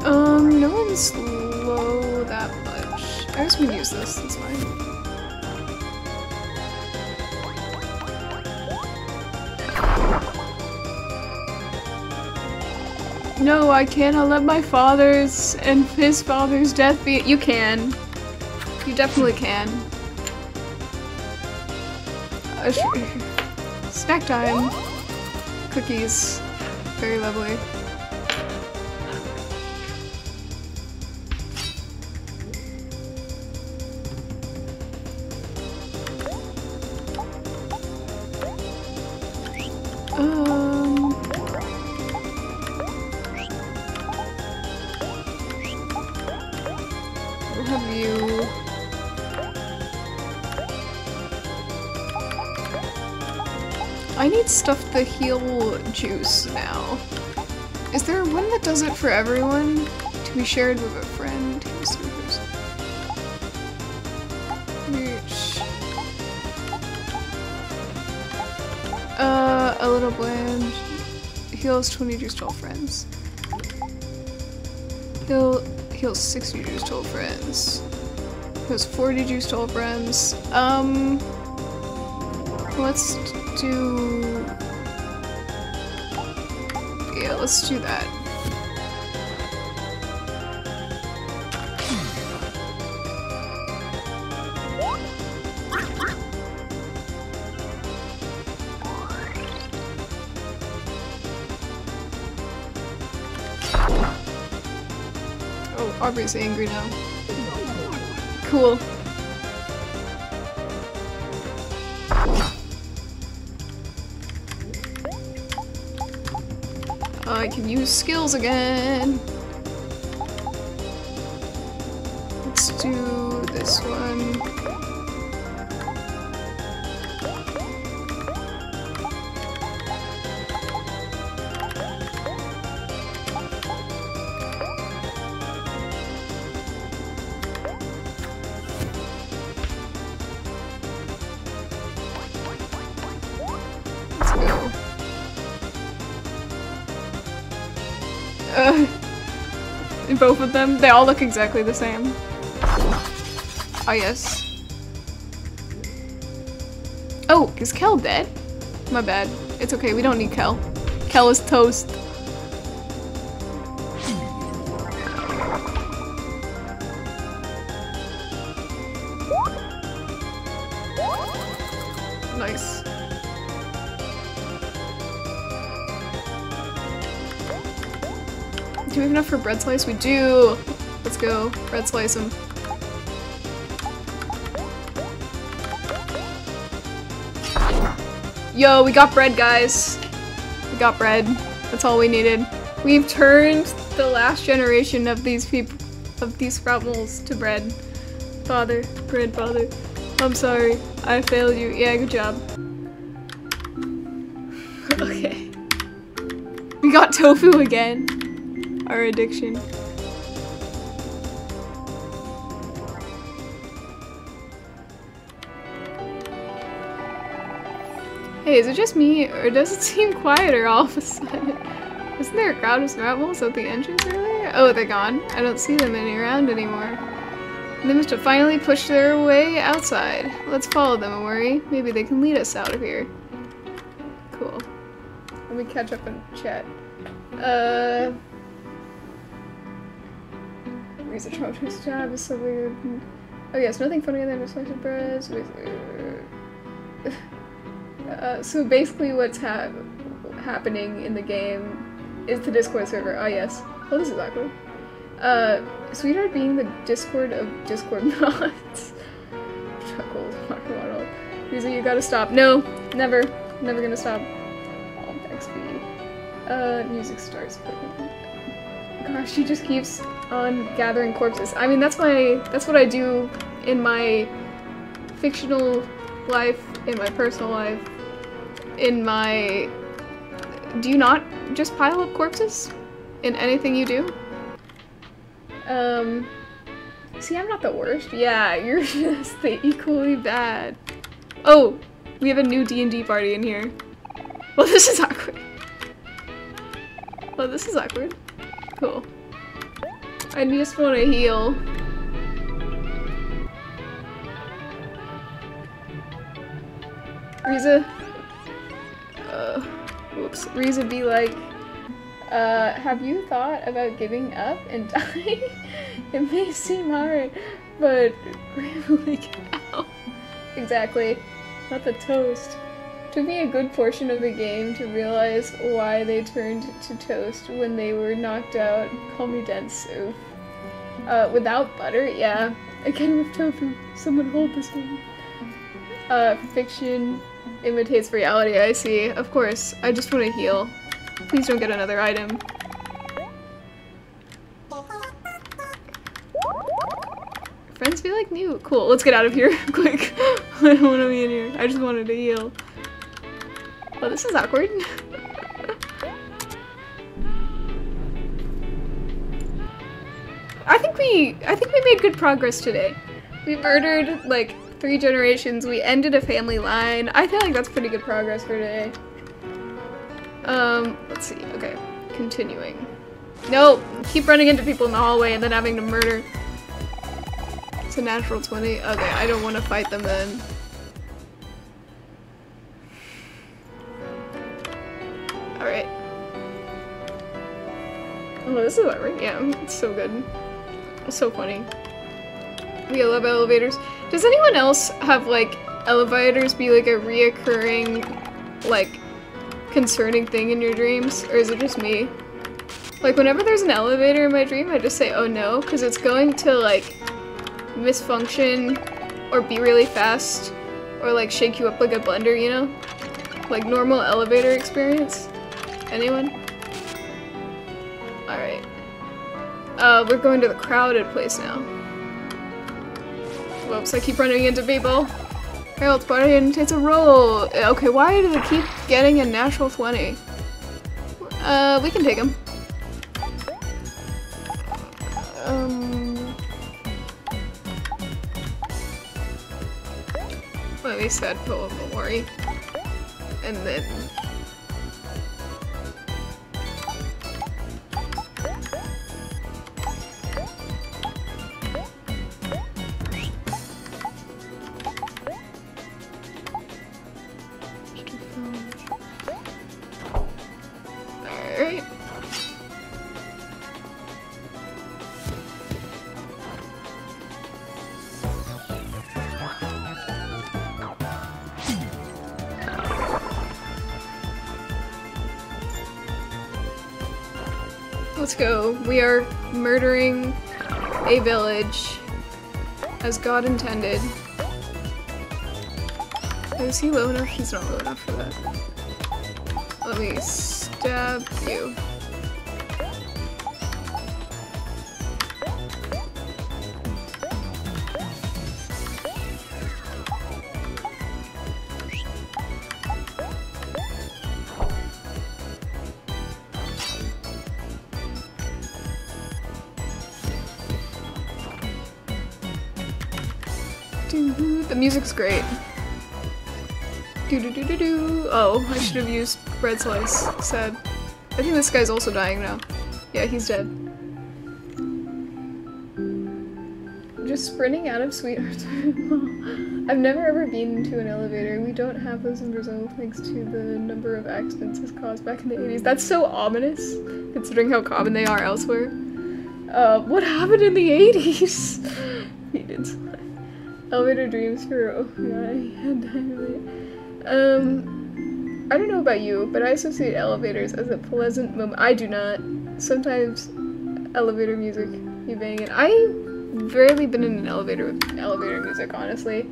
Um, no one's slow that much. I guess we can use this, that's fine. No, I can't. I'll let my father's and his father's death be- You can. You definitely can. Uh, snack time. Cookies. Very lovely. Um. We'll have you I need stuff to heal juice now. Is there one that does it for everyone? To be shared with a friend? Here's the person. Reach. Uh, a little bland. Heals twenty juice to all friends. Heal, heals sixty juice to all friends. Heals forty juice to all friends. Um, let's do... Yeah, let's do that. Oh, Aubrey's angry now. Cool. I can use skills again. Let's do this one. Let's go. Uh, both of them, they all look exactly the same. Oh yes. Oh, is Kel dead? My bad. It's okay, we don't need Kel. Kel is toast. Nice. Do we have enough for bread slice? We do! Let's go. Bread slice him. Yo, we got bread, guys. We got bread. That's all we needed. We've turned the last generation of these people, of these sprout moles to bread. Father, bread, father. I'm sorry. I failed you. Yeah, good job. Okay. We got tofu again. Our addiction. Hey, is it just me, or does it seem quieter all of a sudden? Wasn't there a crowd of sprout moles at the entrance earlier? Oh, they're gone. I don't see them any around anymore. They must have finally pushed their way outside. Let's follow them, Omori. Maybe they can lead us out of here. Cool. Let me catch up and chat. Uh... Riza's job is so weird. Oh yes, nothing funnier than reflected bread. So basically, uh, so basically what's ha happening in the game is the Discord server. Oh yes. Oh, this is awkward. Uh, Sweetheart being the Discord of Discord mods. Chuckles, model. Riza, you gotta stop. No, never. Never gonna stop. Alt X B. Uh, music starts. Gosh, she just keeps on gathering corpses. I mean, that's my that's what I do in my fictional life, in my personal life, in my... Do you not just pile up corpses in anything you do? Um, see, I'm not the worst. Yeah, you're just the equally bad. Oh, we have a new D and D party in here. Well, this is awkward. Well, this is awkward. Cool. I just want to heal. Riza, uh, whoops. Riza be like, uh, have you thought about giving up and dying? It may seem hard, but really cow. Exactly. Not the toast. Took me a good portion of the game to realize why they turned to toast when they were knocked out. Call me dense, oof. Uh, without butter? Yeah. Again with tofu. Someone hold this one. Uh, fiction imitates reality, I see. Of course. I just want to heal. Please don't get another item. Friends be like new. Cool, let's get out of here quick. I don't want to be in here. I just wanted to heal. Well, this is awkward. I think we I think we made good progress today. We murdered like three generations. We ended a family line. I feel like that's pretty good progress for today. Um, let's see. Okay, continuing. No, keep running into people in the hallway and then having to murder. It's a natural twenty. Okay, I don't want to fight them then. Alright. Oh, this is over. Yeah, it's so good. It's so funny. We love elevators. Does anyone else have, like, elevators be, like, a reoccurring, like, concerning thing in your dreams? Or is it just me? Like, whenever there's an elevator in my dream, I just say, oh no, because it's going to, like, misfunction or be really fast or, like, shake you up like a blender, you know? Like, normal elevator experience? Anyone? Alright. Uh, we're going to the crowded place now. Whoops, I keep running into people. Harold, Brian, it's a roll! Okay, why do they keep getting a natural twenty? Uh, we can take him. Um... Well, we said pull up Omori. And then... go. We are murdering a village as God intended. Is he low enough? He's not low enough for that. Let me stab you. Music's great. Do do do do do. Oh, I should have used bread slice. Sad. I think this guy's also dying now. Yeah, he's dead. Just sprinting out of Sweetheart. I've never ever been to an elevator. We don't have those in Brazil thanks to the number of accidents this caused back in the eighties. That's so ominous, considering how common they are elsewhere. Uh, what happened in the eighties? He did. Elevator dreams for oh god, I Um I don't know about you, but I associate elevators as a pleasant moment. I do not. Sometimes elevator music, you bang it. I've rarely been in an elevator with elevator music, honestly.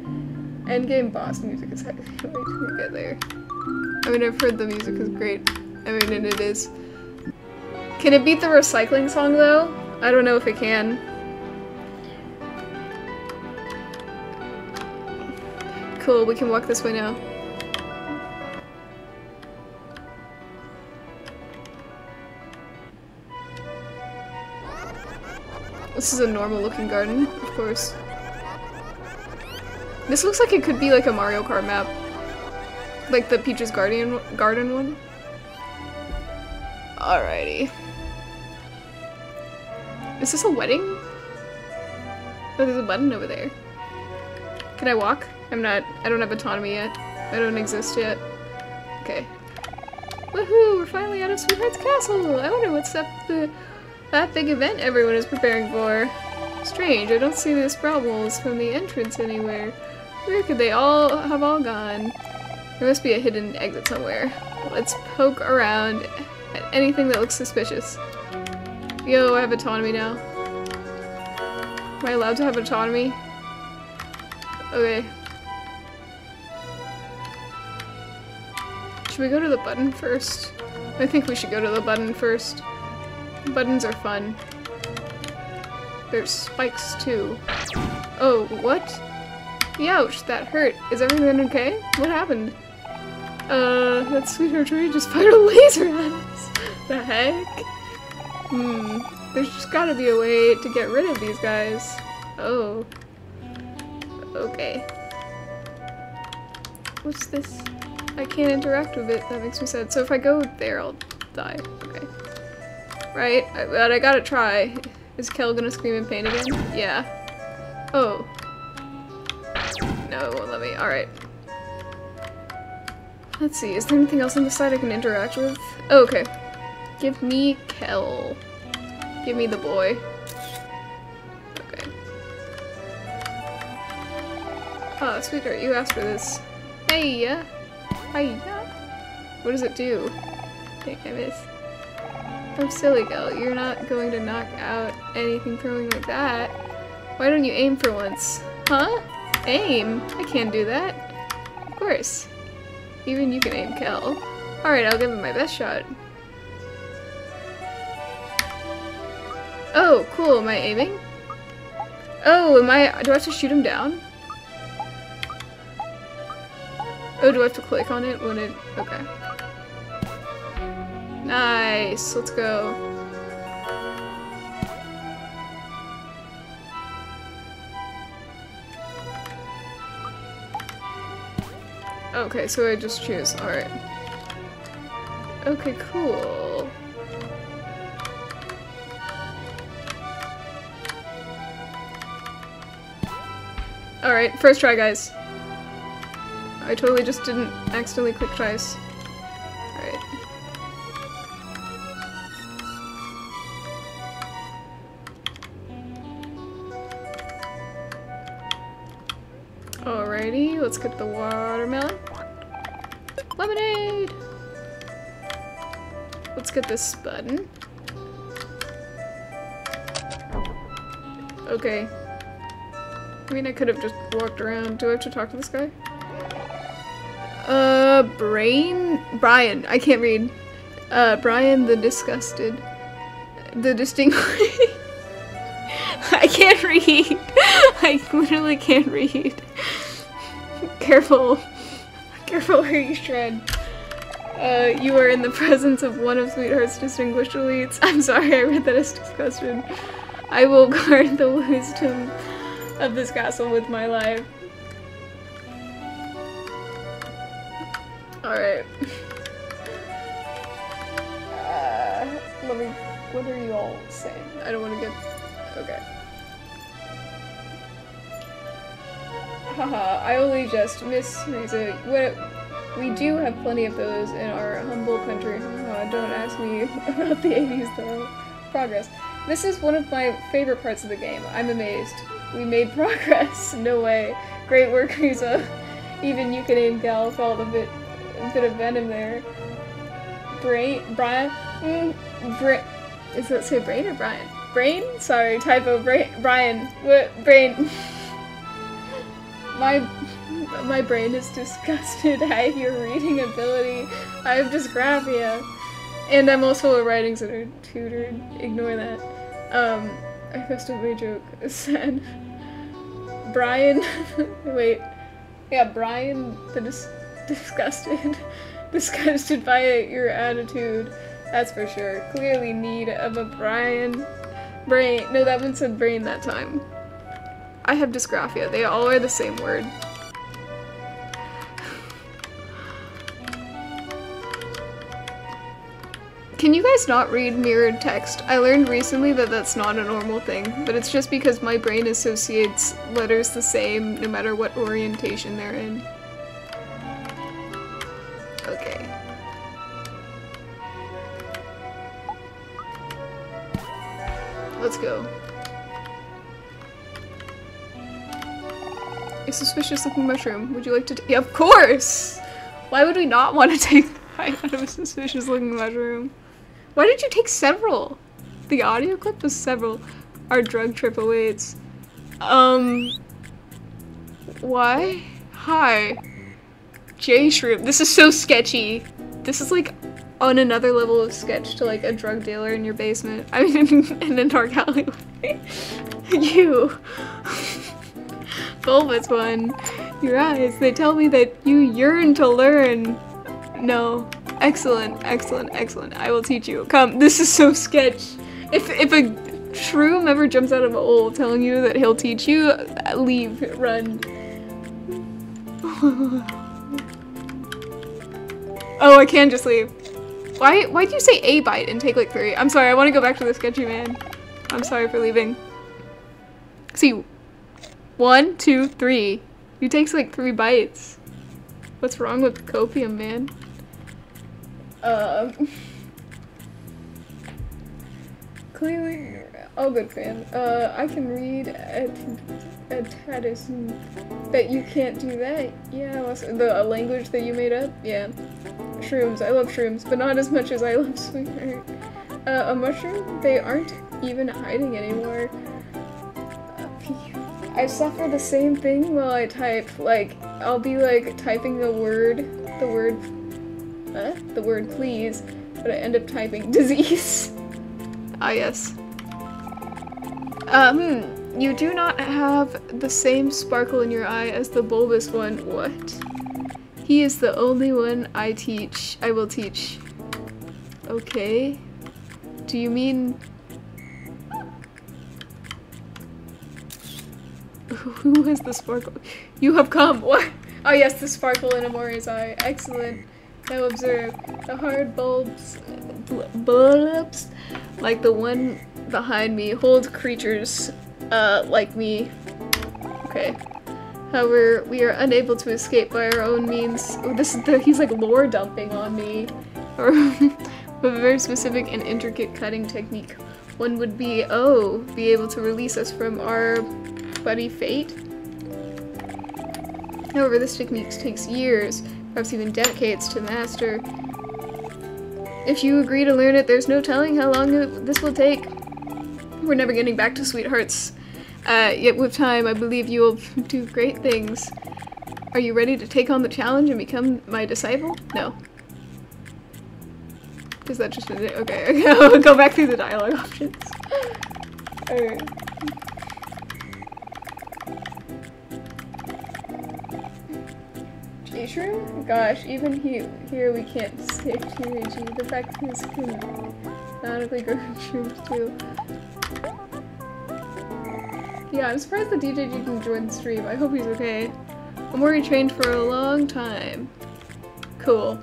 Endgame boss music is heavy. Wait till we get there. I mean, I've heard the music is great. I mean, and it is. Can it beat the recycling song though? I don't know if it can. Cool, we can walk this way now. This is a normal looking garden, of course. This looks like it could be like a Mario Kart map. Like the Peach's Guardian Garden one. Alrighty. Is this a wedding? Oh, there's a button over there. Can I walk? I'm not- I don't have autonomy yet. I don't exist yet. Okay. Woohoo! We're finally out of Sweetheart's Castle! I wonder what's up the- that big event everyone is preparing for. Strange, I don't see the Sprout Moles from the entrance anywhere. Where could they all have all gone? There must be a hidden exit somewhere. Let's poke around at anything that looks suspicious. Yo, I have autonomy now. Am I allowed to have autonomy? Okay. Should we go to the button first? I think we should go to the button first. Buttons are fun. There's spikes too. Oh, what? Youch, that hurt. Is everything okay? What happened? Uh, that Sweetheart tree just fired a laser at us. The heck? Hmm. There's just gotta be a way to get rid of these guys. Oh. Okay. What's this? I can't interact with it, that makes me sad. So if I go there, I'll die. Okay. Right? I, but I gotta try. Is Kel gonna scream in pain again? Yeah. Oh. No, it won't let me. Alright. Let's see, is there anything else on the side I can interact with? Oh, okay. Give me Kel. Give me the boy. Okay. Ah, sweetheart, you asked for this. Hey-ya! Hi-ya! What does it do? I think I missed. I'm silly, Kel. You're not going to knock out anything throwing like that. Why don't you aim for once? Huh? Aim? I can't do that. Of course. Even you can aim, Kel. Alright, I'll give him my best shot. Oh, cool. Am I aiming? Oh, am I- do I have to shoot him down? Oh, do I have to click on it when it- okay. Nice! Let's go. Okay, so I just choose. Alright. Okay, cool. Alright, first try, guys. I totally just didn't accidentally click twice. Alright. Alrighty, let's get the watermelon. Lemonade! Let's get this button. Okay. I mean, I could have just walked around. Do I have to talk to this guy? Uh, Brain? Brian. I can't read. Uh, Brian the Disgusted. The Distinguished. I can't read. I literally can't read. Careful. Careful where you tread. Uh, you are in the presence of one of Sweetheart's distinguished elites. I'm sorry, I read that as disgusted. I will guard the wisdom of this castle with my life. Alright. Uh, let me. What are you all saying? I don't want to get. Okay. Haha, I only just miss Riza. What? We do have plenty of those in our humble country. Haha, don't ask me about the eighties though. Progress. This is one of my favorite parts of the game. I'm amazed. We made progress. No way. Great work, Riza. Even you can aim Kel with all the bit. A bit of venom there. Brain? Brian? Mm, Bra- Does that say brain or Brian? Brain? Sorry, typo. Bra Brian. What? Brain. my- My brain is disgusted at your reading ability. I have dysgraphia. And I'm also a writing center tutor. Ignore that. Um, I messed up my joke. Sad. Brian- Wait. Yeah, Brian the dis- Disgusted. Disgusted by it, your attitude. That's for sure. Clearly need of a Brian. Brain. No, that one said brain that time. I have dysgraphia. They all are the same word. Can you guys not read mirrored text? I learned recently that that's not a normal thing, but it's just because my brain associates letters the same no matter what orientation they're in. Okay. Let's go. A suspicious looking mushroom. Would you like to t- yeah, of course! Why would we not want to take the bite out of a suspicious looking mushroom? Why did you take several? The audio clip was several. Our drug trip awaits. Um. Why? Hi. J-shrim. This is so sketchy. This is like on another level of sketch to like a drug dealer in your basement. I mean, in a dark alleyway. You. Bulbous one. Your eyes. They tell me that you yearn to learn. No. Excellent, excellent, excellent. I will teach you. Come. This is so sketch. If, if a shroom ever jumps out of a hole telling you that he'll teach you, leave. Run. Oh, I can just leave. Why why do you say a bite and take like three? I'm sorry, I want to go back to the sketchy man. I'm sorry for leaving. See, one, two, three. You takes like three bites. What's wrong with copium, man? Uh, clearly, all good, fan. Uh, I can read a, a TARDIS, but you can't do that. Yeah, the uh, language that you made up? Yeah. Shrooms. I love shrooms, but not as much as I love Sweetheart. Uh, a mushroom? They aren't even hiding anymore. I suffer the same thing while I type. Like, I'll be like typing the word, the word, uh, the word please, but I end up typing disease. Ah, yes. Um, you do not have the same sparkle in your eye as the bulbous one. What? He is the only one I teach. I will teach. Okay. Do you mean... Who has the sparkle? You have come! What? Oh yes, the sparkle in Omori's eye. Excellent. Now observe. The hard bulbs, bl bulbs, like the one behind me, hold creatures uh, like me. Okay. However, we are unable to escape by our own means. Oh, this is the- he's like lore dumping on me. Or with a very specific and intricate cutting technique. One would be, oh, be able to release us from our buddy fate. However, this technique takes years, perhaps even decades, to master. If you agree to learn it, there's no telling how long it, this will take. We're never getting back to Sweethearts. Uh, yet with time, I believe you will do great things. Are you ready to take on the challenge and become my disciple? No. Is that just a... Okay, okay. Go back through the dialogue options. Alright. J-shrim? Gosh, even he here we can't escape teenage. The fact that he's canonically growing shrooms too. Yeah, I'm surprised the D J didn't join the stream. I hope he's okay. Omori trained for a long time. Cool.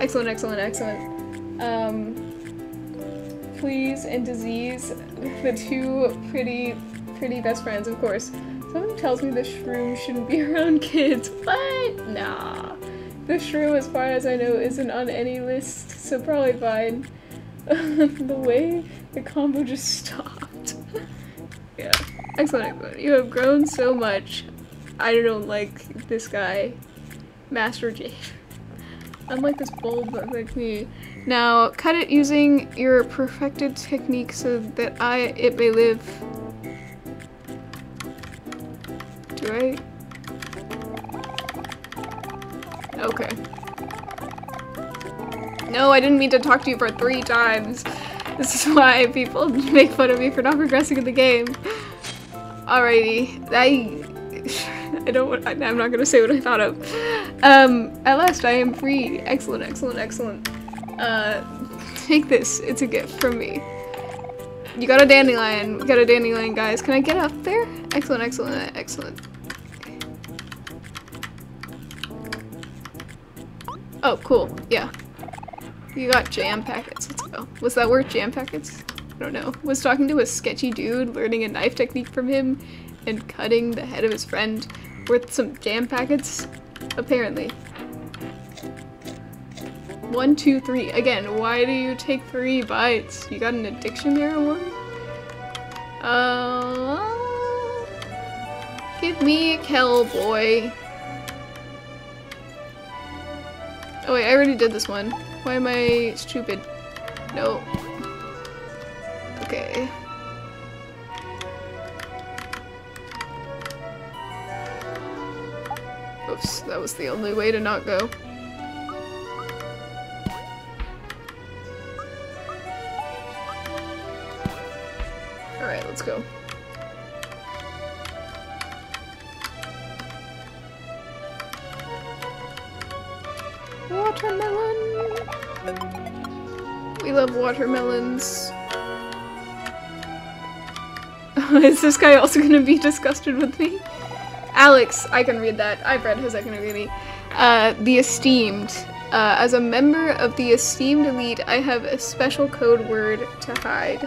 Excellent, excellent, excellent. Um, please and disease, the two pretty, pretty best friends, of course. Something tells me the shroom shouldn't be around kids. What? Nah. The shroom, as far as I know, isn't on any list, so probably fine. The way the combo just stopped. Yeah. Excellent, excellent. You have grown so much. I don't like this guy. Master J. Unlike this bulb like me. Now, cut it using your perfected technique so that I it may live. Do I? Okay. No, I didn't mean to talk to you for three times. This is why people make fun of me for not progressing in the game. Alrighty. I, I don't want, I'm not gonna say what I thought of. Um, at last I am free. Excellent, excellent, excellent. Uh, take this. It's a gift from me. You got a dandelion. We got a dandelion, guys. Can I get up there? Excellent, excellent, excellent. Oh, cool. Yeah. You got jam packets. Let's go. Was that word, jam packets? I don't know. Was talking to a sketchy dude, learning a knife technique from him, and cutting the head of his friend. Worth some jam packets? Apparently. One, two, three. Again, why do you take three bites? You got an addiction there, or what? Uh, give me a Kel, boy. Oh wait, I already did this one. Why am I stupid? No. Okay. Oops, that was the only way to not go. Alright, let's go. Watermelon! We love watermelons. Is this guy also gonna be disgusted with me? Alex, I can read that. I've read Houseki no Kuni. Uh, the Esteemed. Uh, as a member of the Esteemed Elite, I have a special code word to hide.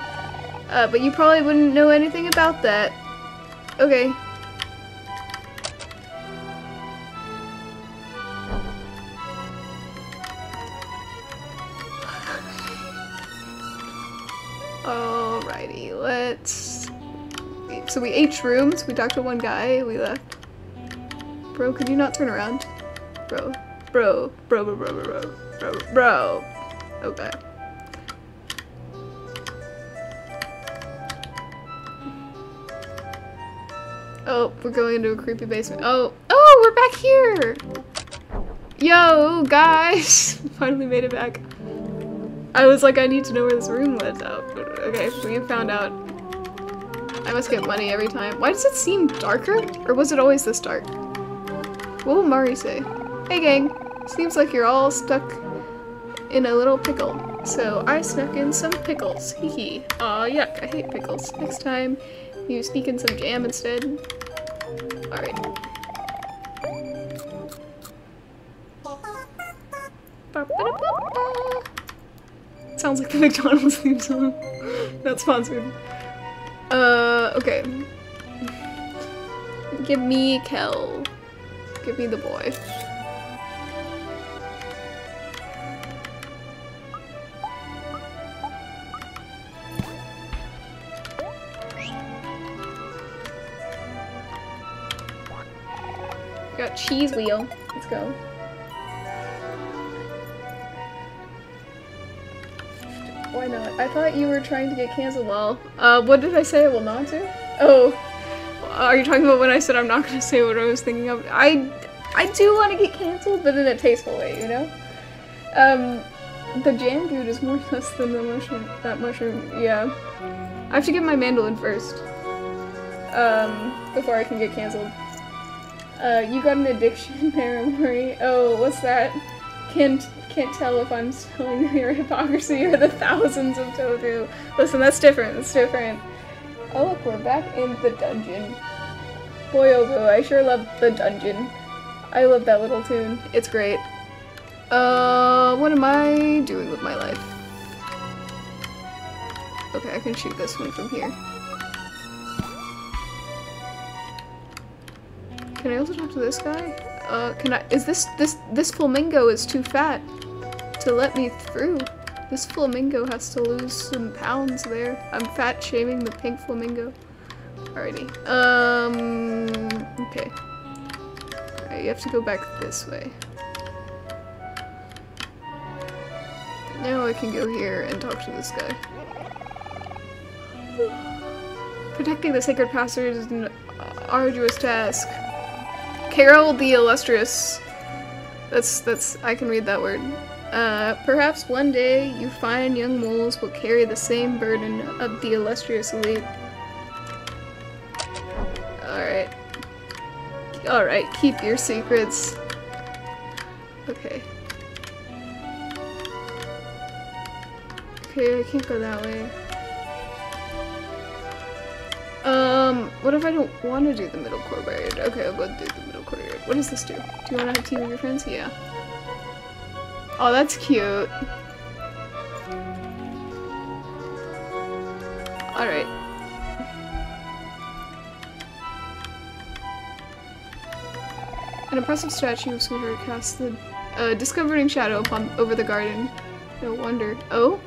Uh, but you probably wouldn't know anything about that. Okay. Alrighty, let's... So we ate shrooms, we talked to one guy, we left. Bro, could you not turn around? Bro. Bro. Bro, bro, bro, bro, bro, bro, bro. Okay. Oh, we're going into a creepy basement. Oh, oh, we're back here! Yo, guys! Finally made it back. I was like, I need to know where this room led out. Okay, we found out. I must get money every time. Why does it seem darker? Or was it always this dark? What will Mari say? Hey gang, seems like you're all stuck in a little pickle. So I snuck in some pickles, hee hee. Aw, yuck, I hate pickles. Next time, you sneak in some jam instead. Alright. Sounds like the McDonald's theme song. Not sponsored. Uh, okay. Give me Kel. Give me the boy. Got cheese wheel. Let's go. Why not? I thought you were trying to get canceled, lol. Uh, what did I say I will not do? Oh. Are you talking about when I said I'm not gonna say what I was thinking of? I, I do want to get canceled, but in a tasteful way, you know? Um, the jam dude is more less than the mushroom, that mushroom, yeah. I have to get my mandolin first. Um, before I can get canceled. Uh, you got an addiction there, Omori. Oh, what's that? Can't can't tell if I'm selling your hypocrisy or the thousands of tofu. Listen, that's different, that's different. Oh look, we're back in the dungeon. Boy oh boy, I sure love the dungeon. I love that little tune. It's great. Uh, what am I doing with my life? Okay, I can shoot this one from here. Can I also talk to this guy? Uh, can I- is this- this- this flamingo is too fat to let me through. This flamingo has to lose some pounds there. I'm fat shaming the pink flamingo. Alrighty. Um, okay. Alright, you have to go back this way. Now I can go here and talk to this guy. Protecting the sacred passers is an arduous task. Carol the illustrious. That's, that's, I can read that word. Uh, perhaps one day you fine young moles will carry the same burden of the illustrious elite. Alright. Alright, keep your secrets. Okay. Okay, I can't go that way. Um, what if I don't want to do the middle courtyard? Okay, I'll go do the middle courtyard. What does this do? Do you want to have tea with your friends? Yeah. Oh, that's cute. Alright. An impressive statue of Sweetheart casts the uh, discomforting shadow upon over the garden. No wonder. Oh?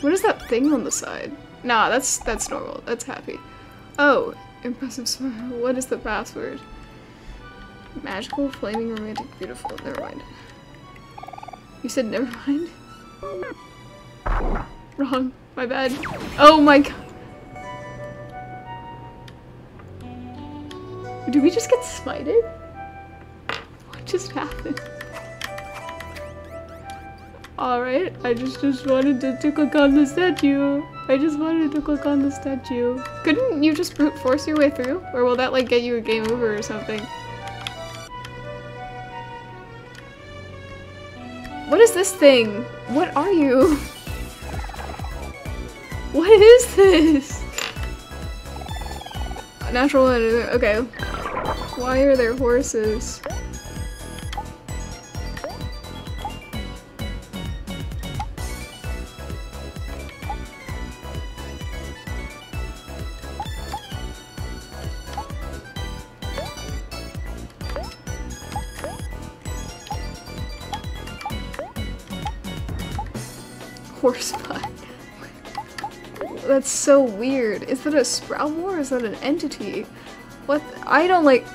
What is that thing on the side? Nah, that's that's normal. That's happy. Oh, impressive smile. What is the password? Magical, flaming, romantic, beautiful. Never mind. You said never mind? Wrong. My bad. Oh my god. Did we just get smited? What just happened? Alright, I just, just wanted to, to click on the statue. I just wanted to click on the statue. Couldn't you just brute force your way through? Or will that like get you a game over or something? What is this thing? What are you? What is this? Natural one, okay. Why are there horses? poor spot. That's so weird. Is that a Sprout Mole or is that an entity? What? I don't like-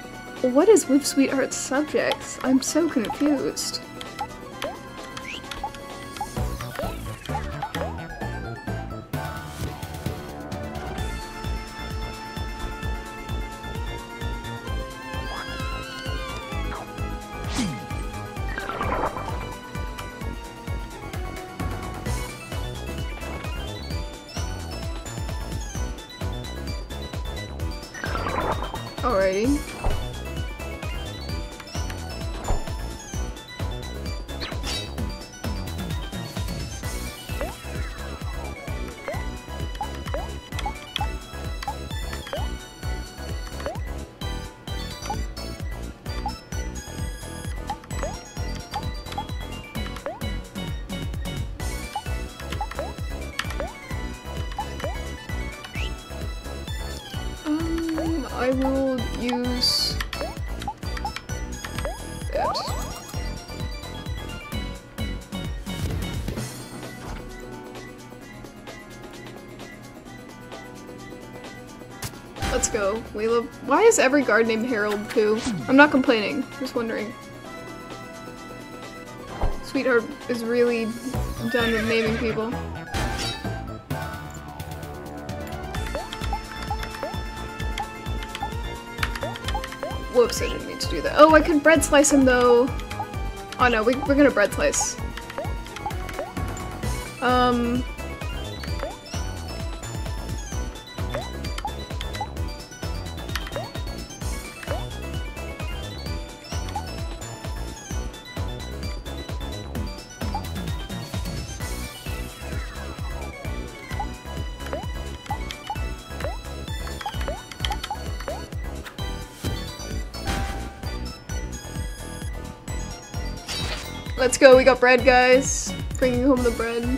What is with Sweetheart's subjects? I'm so confused. I will use that. Let's go. We love- Why is every guard named Harold too? I'm not complaining, just wondering. Sweetheart is really done with naming people. Whoops, I didn't mean to do that. Oh, I could bread slice him though. Oh no, we, we're gonna bread slice. Um. Let's go, we got bread, guys. Bringing home the bread.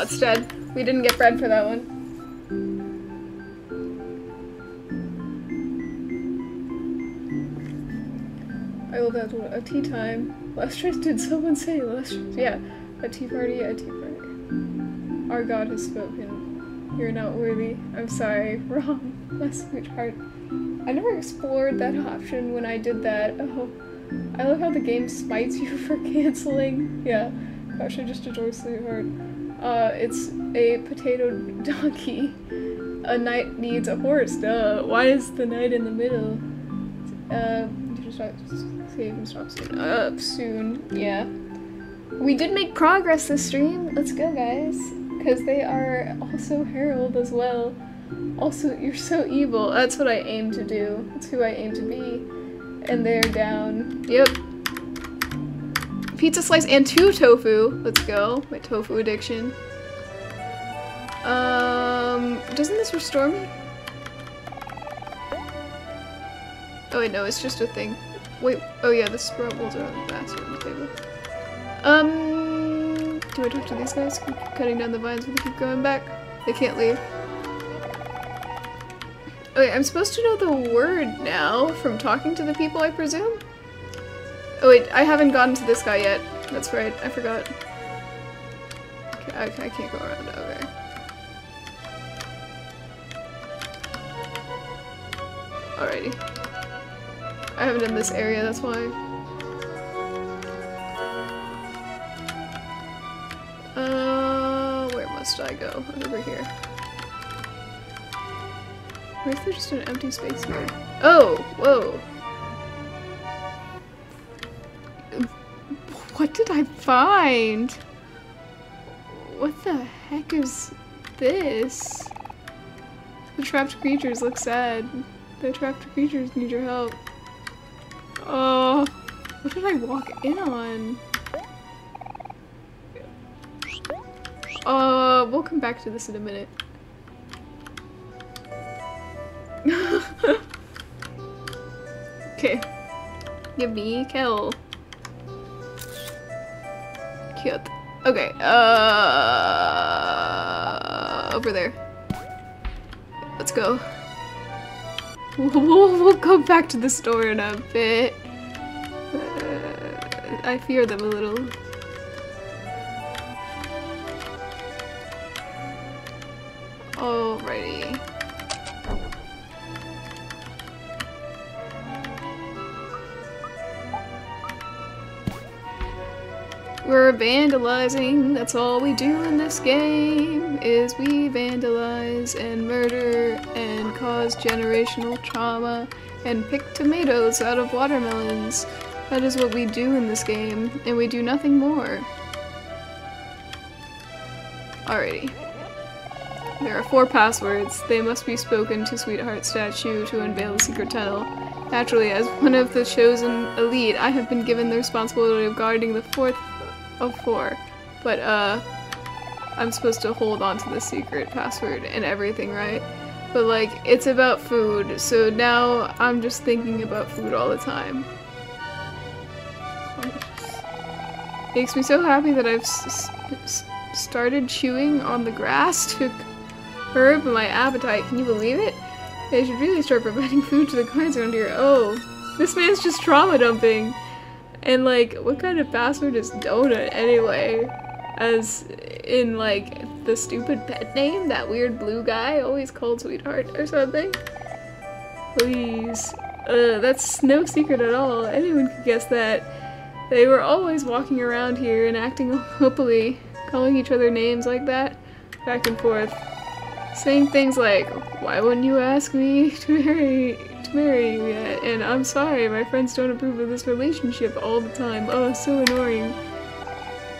It's dead. We didn't get bread for that one. I will have a tea time. Last trip, did someone say last trip? Yeah, a tea party, a tea party. Our God has spoken. You're not worthy. I'm sorry. Wrong. My sweetheart. I never explored that option when I did that. Oh, I love how the game spites you for canceling. Yeah. Gosh, I just adore Sweetheart. Uh, it's a potato donkey. A knight needs a horse, duh. Why is the knight in the middle? Uh, save and stop soon. Up soon, yeah. We did make progress this stream. Let's go, guys. Because they are also Harold as well. Also, you're so evil. That's what I aim to do. That's who I aim to be. And they're down. Yep. Pizza slice and two tofu. Let's go. My tofu addiction. Um, doesn't this restore me? Oh wait, no, it's just a thing. Wait, oh yeah, the sprout moles are on the bathroom table. Um, do I talk to these guys? Keep cutting down the vines when they keep going back. They can't leave. Okay, I'm supposed to know the word now from talking to the people, I presume? Oh wait, I haven't gotten to this guy yet. That's right, I forgot. Okay, I, I can't go around, okay. Alrighty. I haven't done this area, that's why. Uh, where must I go? Over here. Where is there just an empty space here? Oh, whoa. What did I find? What the heck is this? The trapped creatures look sad. The trapped creatures need your help. Oh, what did I walk in on? Uh, we'll come back to this in a minute. Okay. Give me Kel. Cute. Okay, uh, over there. Let's go. We'll, we'll go back to the store in a bit. Uh, I fear them a little. Alrighty. We're vandalizing, that's all we do in this game, is we vandalize and murder and cause generational trauma and pick tomatoes out of watermelons. That is what we do in this game, and we do nothing more. Alrighty. There are four passwords. They must be spoken to Sweetheart Statue to unveil the secret tunnel. Naturally, as one of the chosen elite, I have been given the responsibility of guarding the fourth of four, but uh, I'm supposed to hold on to the secret password and everything, right? But like, it's about food, so now I'm just thinking about food all the time. It makes me so happy that I've s s started chewing on the grass to curb my appetite, can you believe it? They should really start providing food to the guards around here. Oh, this man's just trauma dumping. And like, what kind of password is donut anyway? As in like, the stupid pet name that weird blue guy always called Sweetheart or something? Please. Uh, that's no secret at all. Anyone could guess that. They were always walking around here and acting hopefully, calling each other names like that, back and forth. Saying things like, why wouldn't you ask me to marry, to marry you yet? And I'm sorry, my friends don't approve of this relationship all the time. Oh, so annoying.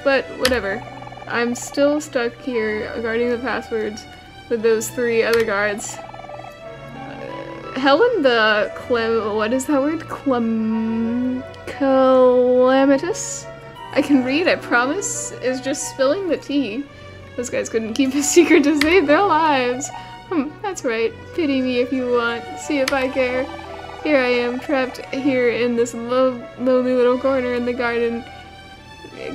But whatever. I'm still stuck here guarding the passwords with those three other guards. Uh, Helen the Clem- what is that word? Clem- calamitous? I can read, I promise, is just spilling the tea. Those guys couldn't keep a secret to save their lives. Hmm, that's right. Pity me if you want. See if I care. Here I am, trapped here in this lo lonely little corner in the garden,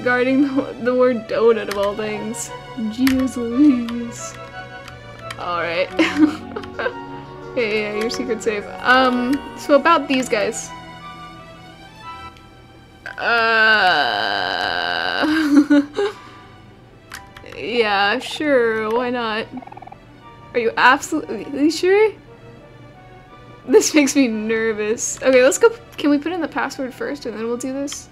guarding the, the word donut of all things. Jeez Louise. Alright. yeah, yeah, your secret's safe. Um, so about these guys. Uh... Yeah, sure, why not? Are you absolutely sure? This makes me nervous. Okay, let's go. Can we put in the password first and then we'll do this?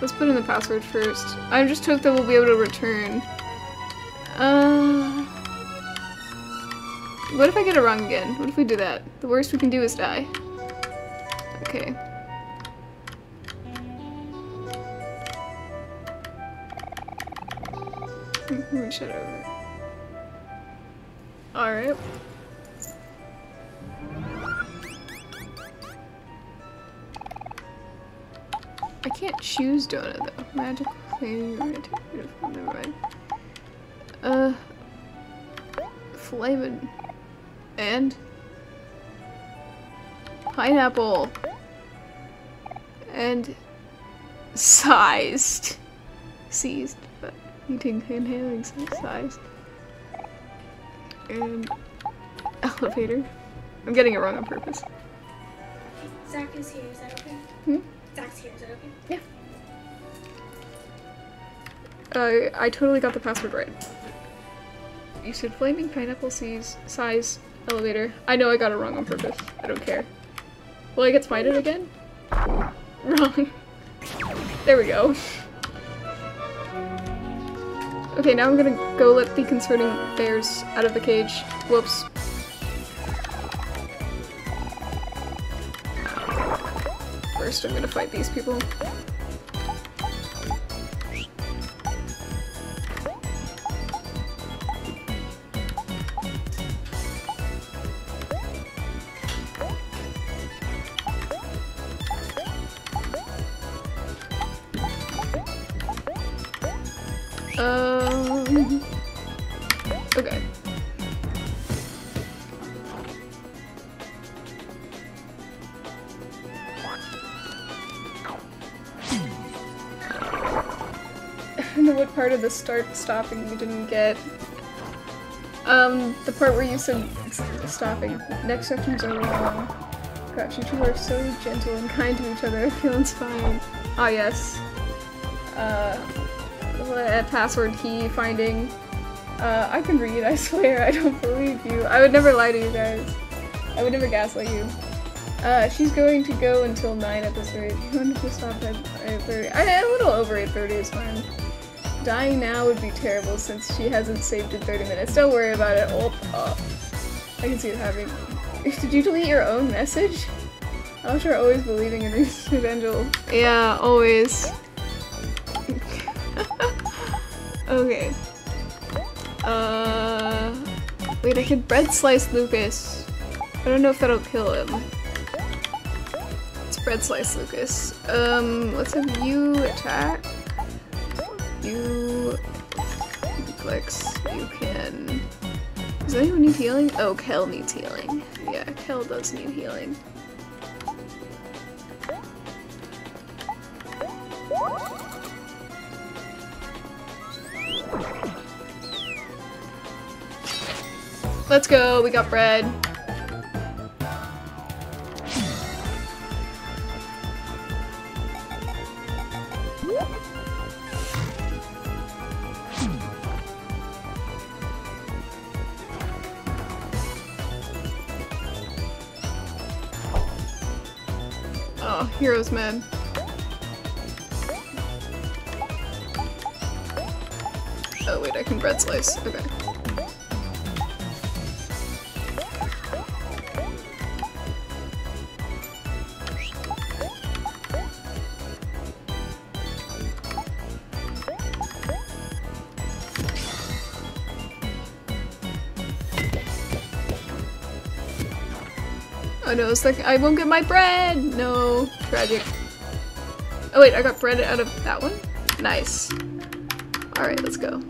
Let's put in the password first. I just hope that we'll be able to return. Uh, what if I get it wrong again? What if we do that? The worst we can do is die. Okay. Let me shut over. Alright. I can't choose donut though. Magical flame, beautiful, never mind. Uh. Flavin. And? Pineapple. And. Sized. Seized. Eating, inhaling, size. And elevator. I'm getting it wrong on purpose. Zach is here, is that okay? Hmm? Zach's here, is that okay? Yeah. Uh, I totally got the password right. You said flaming pineapple seas, size, elevator. I know I got it wrong on purpose. I don't care. Will I get spited again? Wrong. There we go. Okay, now I'm gonna go let the concerning bears out of the cage. Whoops. First, I'm gonna fight these people. what part of the start stopping you didn't get. Um, the part where you said stopping. Next sections are wrong. Gosh, you two are so gentle and kind to each other. I feel inspired. Ah, oh, yes. Uh, password key finding. Uh, I can read, I swear. I don't believe you. I would never lie to you guys. I would never gaslight you. Uh, she's going to go until nine at this rate. You want to stop at eight thirty? I, a little over eight thirty is fine. Dying now would be terrible since she hasn't saved in thirty minutes. Don't worry about it. Oh, oh. I can see it happening. Did you delete your own message? I'm sure always believing in Reese's Angel. Yeah, always. Okay. Uh, wait, I can bread slice Lucas. I don't know if that'll kill him. Let's bread slice Lucas. Um, let's have you attack. You... Duplex. You can... Does anyone need healing? Oh, Kel needs healing. Yeah, Kel does need healing. Let's go, we got bread. Oh, Hero's mad. Oh wait, I can bread slice, okay. Oh no, it's like, I won't get my bread! No, tragic. Oh wait, I got bread out of that one? Nice. Alright, let's go.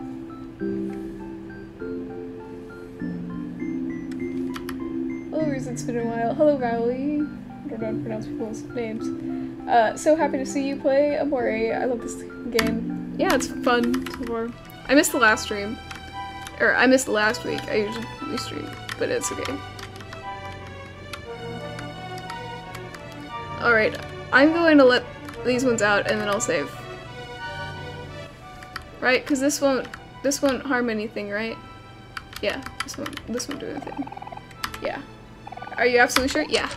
Hello, Riz, it's been a while. Hello, Rowley. I don't know how to pronounce people's names. Uh, so happy to see you play Omori. I love this game. Yeah, it's fun. It's I missed the last stream. Or, I missed the last week. I usually stream, but it's okay. Alright, I'm going to let these ones out and then I'll save. Right? Because this won't this won't harm anything, right? Yeah, this won't this won't do anything. Yeah. Are you absolutely sure? Yeah.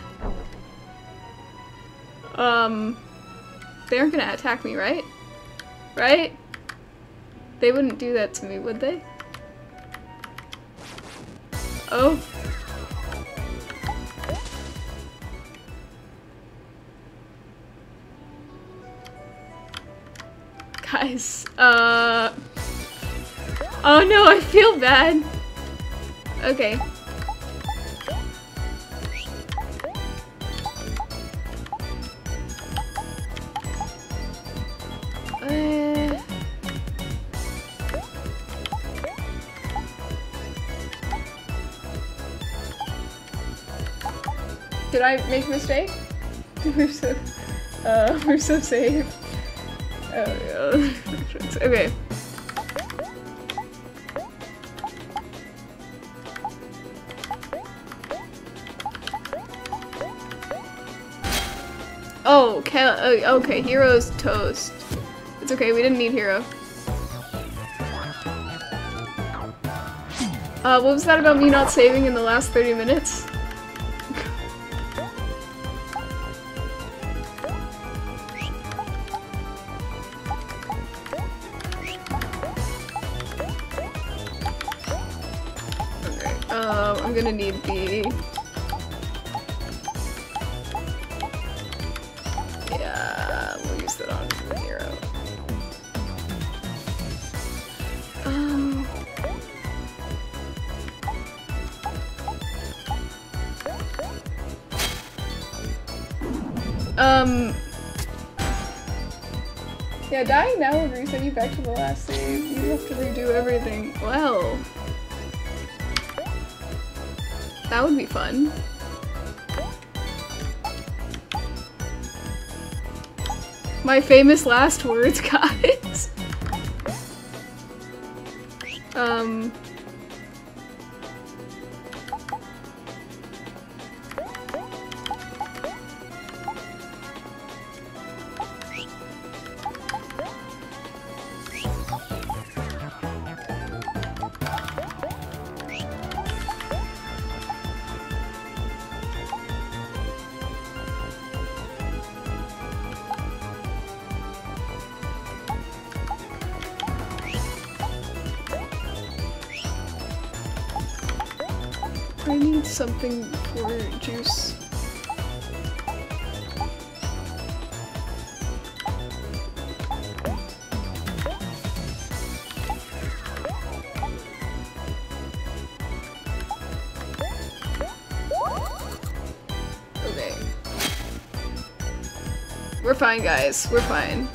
Um they aren't gonna attack me, right? Right? They wouldn't do that to me, would they? Oh, guys, uh, oh no, I feel bad. Okay. Uh... Did I make a mistake? We're so, uh, we're so safe. Oh yeah. Okay. Oh, Kel oh, okay, Hero's toast. It's okay, we didn't need Hero. Uh, what was that about me not saving in the last thirty minutes? Gonna need the yeah. We'll use that on the Hero. Um. Um. Yeah, dying now would reset you back to the last save. You have to redo everything. Wow. That would be fun. My famous last words, guys. Um, I need something for juice. Okay. We're fine, guys. We're fine.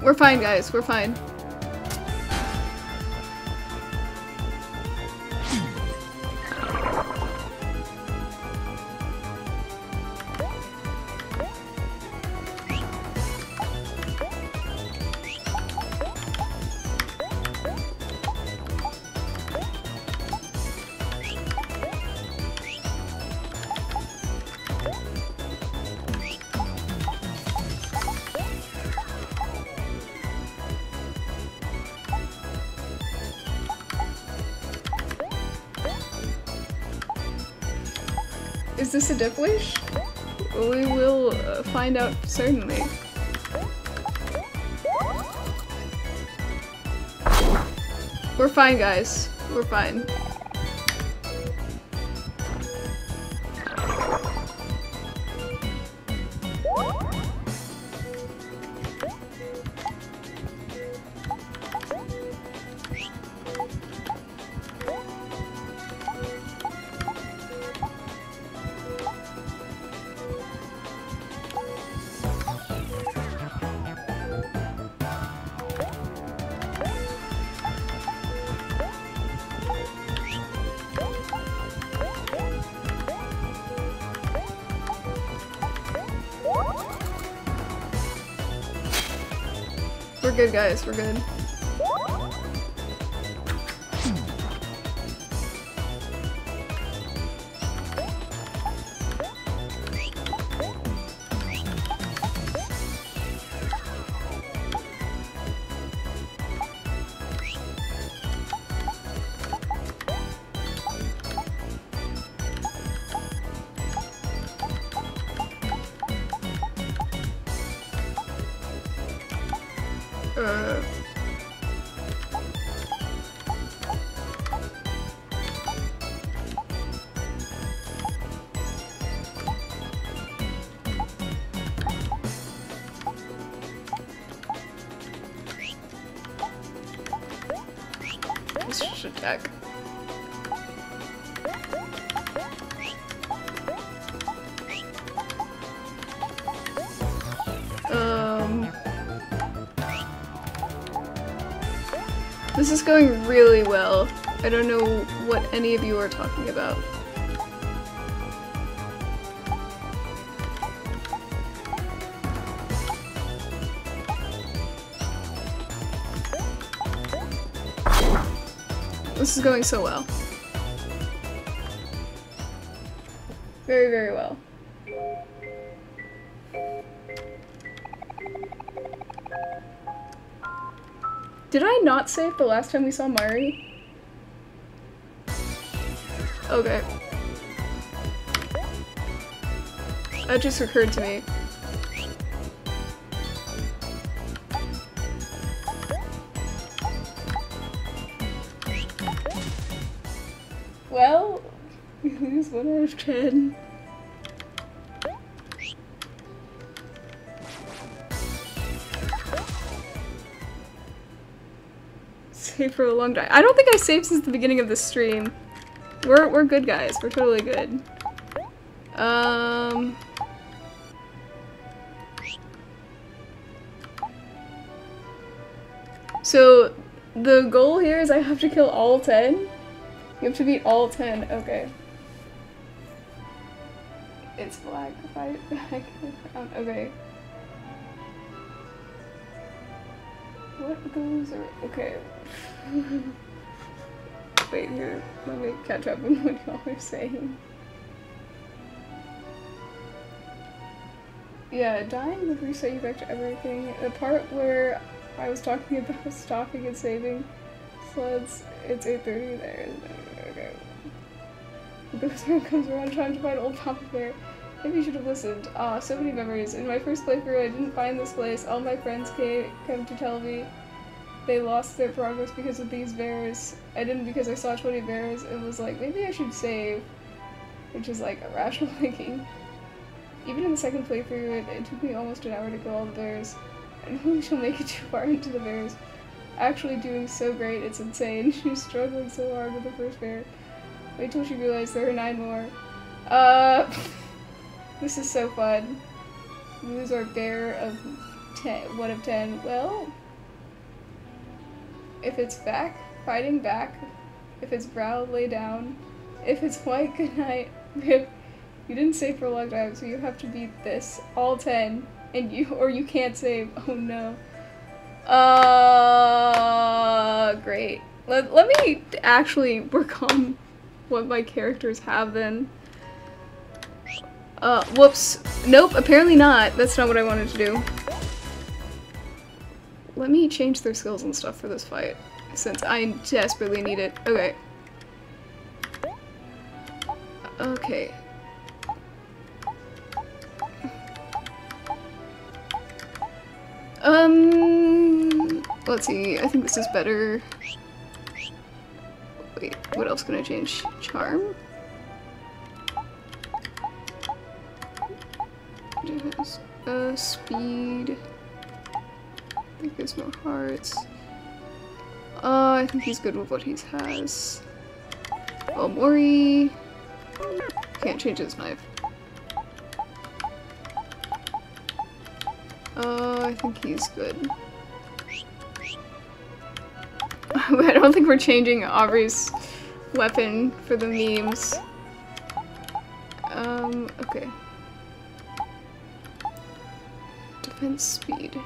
We're fine, guys. We're fine. Is this a dip wish? We will uh, find out certainly. We're fine, guys. We're fine. We're good, guys, we're good. Uh. This should check. This is going really well. I don't know what any of you are talking about. This is going so well. Very, very well. Did I not save the last time we saw Mari? Okay. That just occurred to me. Well, we lose one out of ten. Save for a long time. I don't think I saved since the beginning of the stream. We're we're good, guys. We're totally good. Um. So the goal here is I have to kill all ten. You have to beat all ten. Okay. It's black. If I, I can't, okay. What goes are, okay. Wait here, let me catch up on what y'all are saying. Yeah, dying would reset you back to everything. The part where I was talking about stopping and saving floods, it's eight thirty there, isn't it? Okay. Goosebump comes around trying to find old Papa Bear. Maybe you should have listened. Ah, so many memories. In my first playthrough, I didn't find this place. All my friends came come to tell me they lost their progress because of these bears. I didn't because I saw twenty bears and was like, maybe I should save. Which is like irrational thinking. Even in the second playthrough, it, it took me almost an hour to kill all the bears. I don't think she'll make it too far into the bears. Actually doing so great, it's insane. She's struggling so hard with the first bear. Wait till she realized there are nine more. Uh, this is so fun. Lose our bear of ten, one of ten. Well, if it's back, fighting back. If it's brow, lay down. If it's white, good night. Rip. You didn't save for a long time, so you have to beat this. All ten, and you or you can't save. Oh no. Uh, great. Let let me actually work on what my characters have then. Uh, whoops. Nope, apparently not. That's not what I wanted to do. Let me change their skills and stuff for this fight, since I desperately need it. Okay. Okay. Um, let's see. I think this is better. Wait, what else can I change? Charm? Uh, speed. I think there's no hearts. Uh, I think he's good with what he has. Omori. Can't change his knife. Uh, I think he's good. I don't think we're changing Aubrey's weapon for the memes. Um, okay. Defense speed.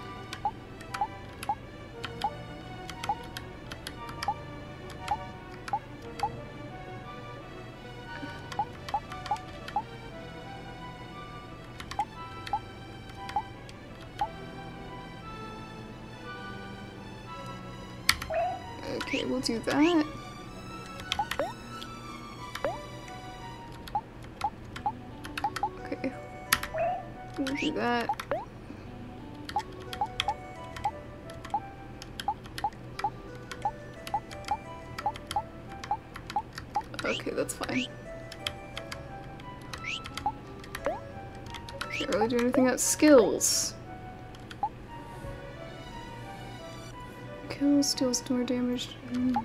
Do that. Okay. We'll do that. Okay, that's fine. Can't really do anything about skills. Kill steals more damage. Mm.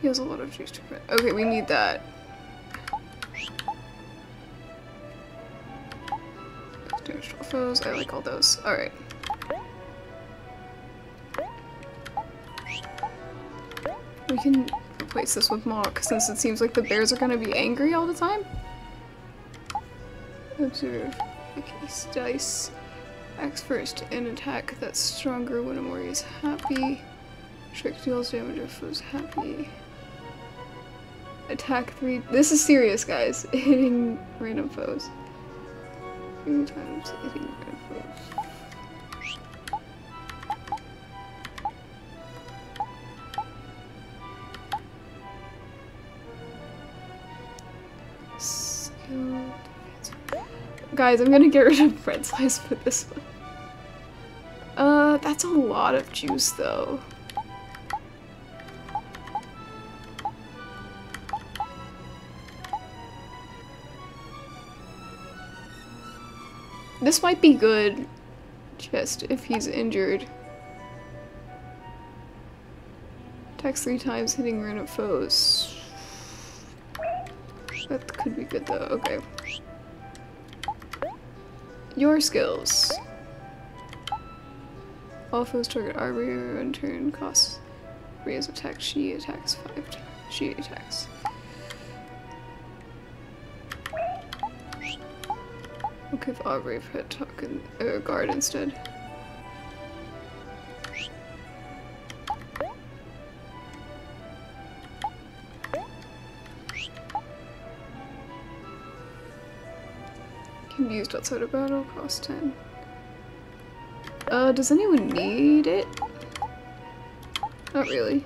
He has a lot of juice to print. Okay, we need that. Damage to all foes. I like all those. Alright. We can replace this with Mock since it seems like the bears are gonna be angry all the time. Observe. Okay, dice. Axe first and attack that's stronger when Omori is happy. Trick deals damage if it was happy. Attack three. This is serious, guys. Hitting random foes. Three times hitting random foes. Guys, I'm gonna get rid of bread slice for this one. Uh, that's a lot of juice though. This might be good just if he's injured. Attacks three times, hitting random foes. That could be good though, okay. Your skills. All foes target Aubrey in turn costs Ria's attack. She attacks five times. She attacks. We'll give Aubrey pet talk and uh, guard instead. Can be used outside of battle. Cost ten. Uh, does anyone need it? Not really.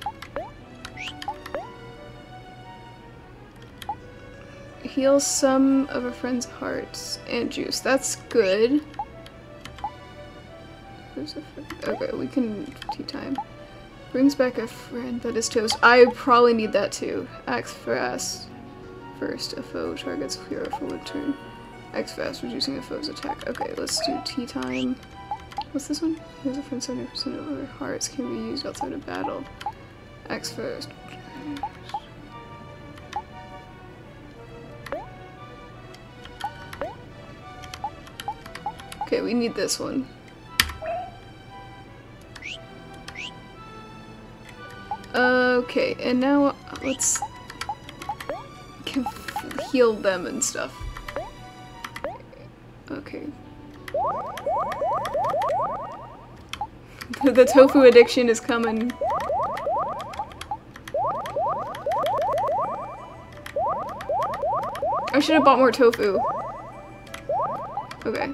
Heal some of a friend's hearts and juice. That's good. Who's a friend? Okay, we can tea time. Brings back a friend that is toast. I probably need that too. Axe fast. First, a foe targets Hero for one turn. Axe fast, reducing a foe's attack. Okay, let's do tea time. What's this one? Here's a friend seventy percent of other hearts can be used outside of battle. Axe first. Okay, we need this one. Okay, and now let's heal them and stuff. Okay. The tofu addiction is coming. I should have bought more tofu. Okay.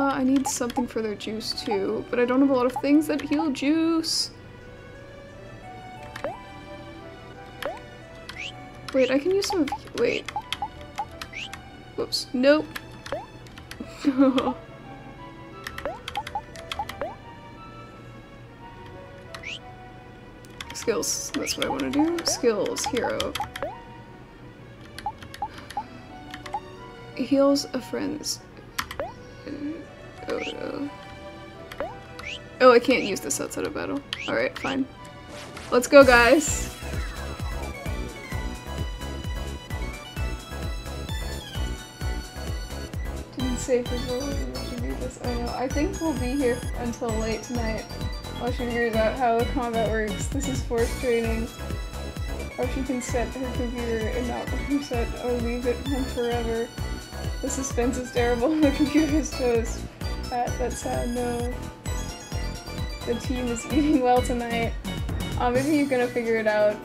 I need something for their juice too, but I don't have a lot of things that heal juice. Wait, I can use some. Wait. Whoops. Nope. Skills. That's what I want to do. Skills. Hero. Heals a friend's. Oh, no. Oh, I can't use this outside of battle. Alright, fine. Let's go, guys! Didn't say for so long we should do this. I know. I think we'll be here until late tonight. While she figures out how the combat works. This is force training. Or she can set her computer and not reset or leave it on forever. The suspense is terrible. The computer is toast. That, that sound, no. The team is eating well tonight. Um, maybe you're gonna figure it out.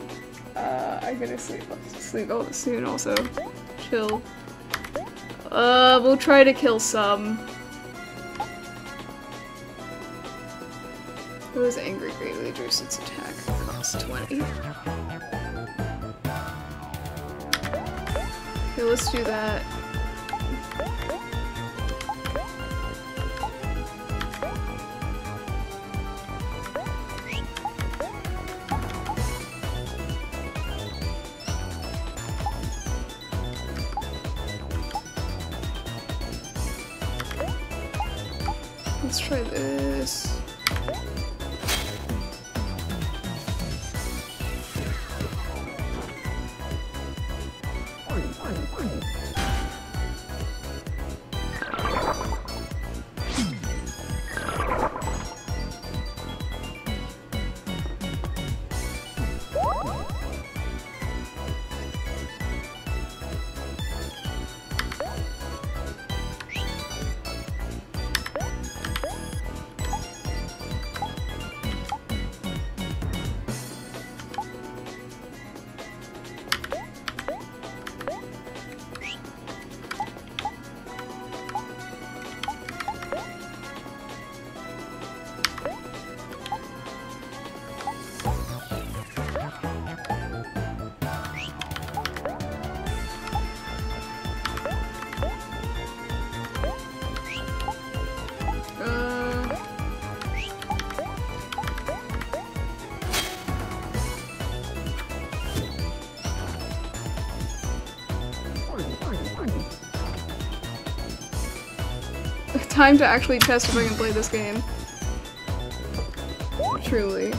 Uh, I'm gonna sleep sleep all soon also. Chill. Uh, we'll try to kill some. It was angry greatly reduced its attack. It cost twenty. Okay, let's do that. Let's try this. time to actually test if I can play this game. Truly.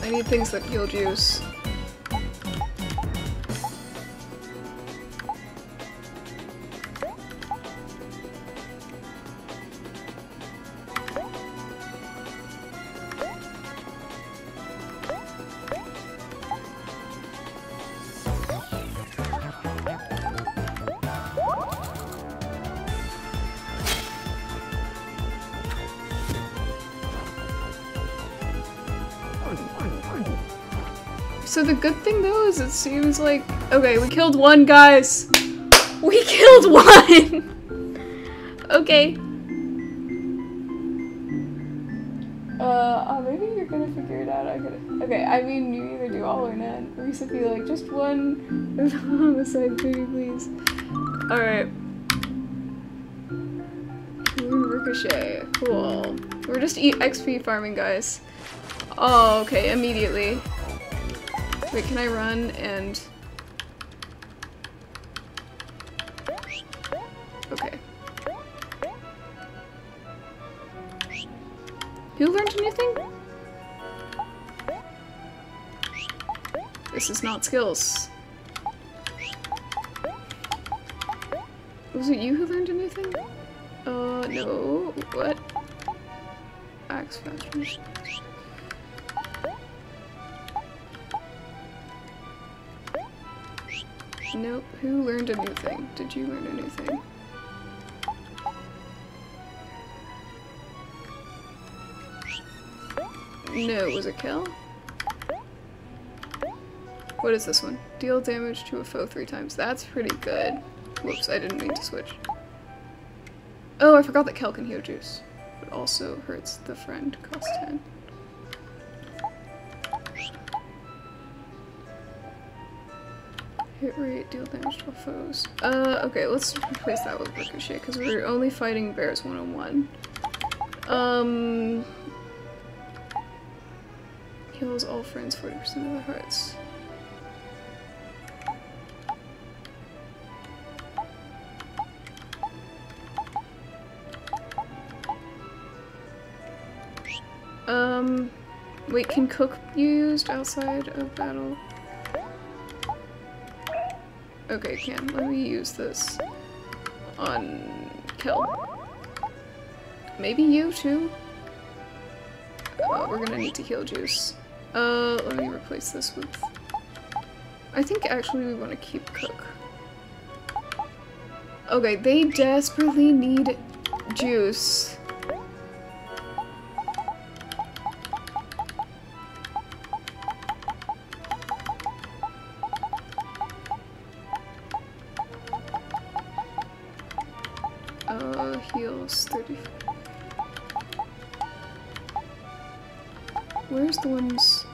I need things that heal juice. So the good thing though is it seems like, okay, we killed one, guys. We killed one. Okay. Uh, oh, maybe you're gonna figure it out. I gotta. Okay, I mean you either do all or none. Or you should be like just one. Homicide, baby, please. All right. Ricochet. Cool. We're just eat X P farming, guys. Oh, okay. Immediately. Wait, can I run and... Okay. Who learned anything? This is not skills. Was it you who learned anything? Uh, no. What? Axe fashion. Nope. Who learned a new thing? Did you learn a new thing? No, was it Kel? What is this one? Deal damage to a foe three times. That's pretty good. Whoops, I didn't mean to switch. Oh, I forgot that Kel can heal juice. It also hurts the friend. Cost ten. Hit rate, deal damage to foes. Uh, okay, let's replace that with Ricochet, because we're only fighting bears one-on-one. Um... Heals all friends forty percent of their hearts. Um... Wait, can cook be used outside of battle? Okay, Cam, let me use this on Kel. Maybe you too? Uh, we're gonna need to heal juice. Uh, let me replace this with... I think actually we want to keep cook. Okay, they desperately need juice. The ones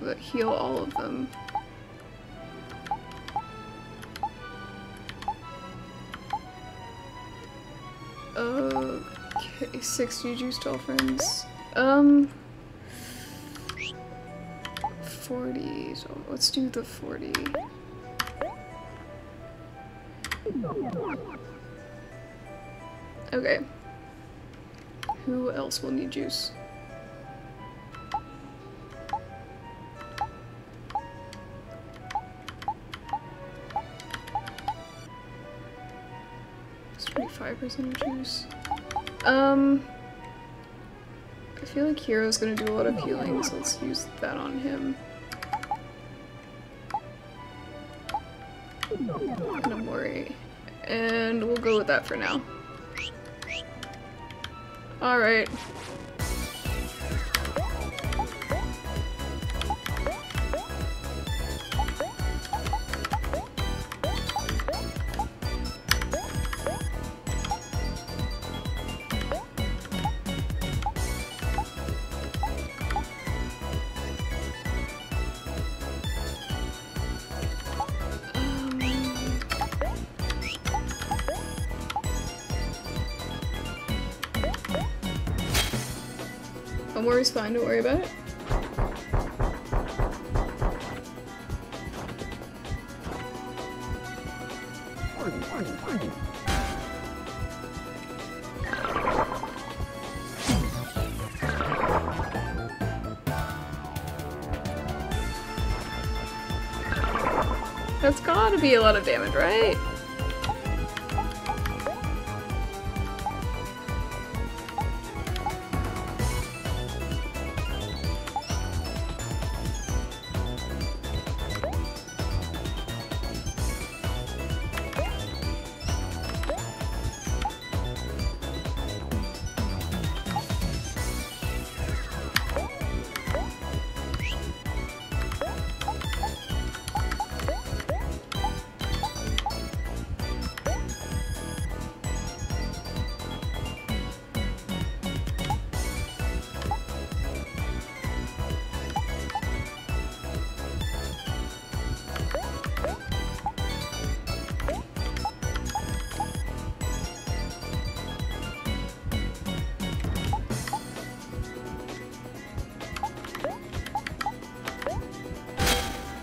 that heal all of them. Okay, sixty juice to all friends. Um, forty. So let's do the forty. Okay. Who else will need juice? Percent of juice. Um, I feel like Hero's gonna do a lot of healing, so let's use that on him. No worry. And we'll go with that for now. Alright. Omori's fine, don't worry about it. That's gotta be a lot of damage, right?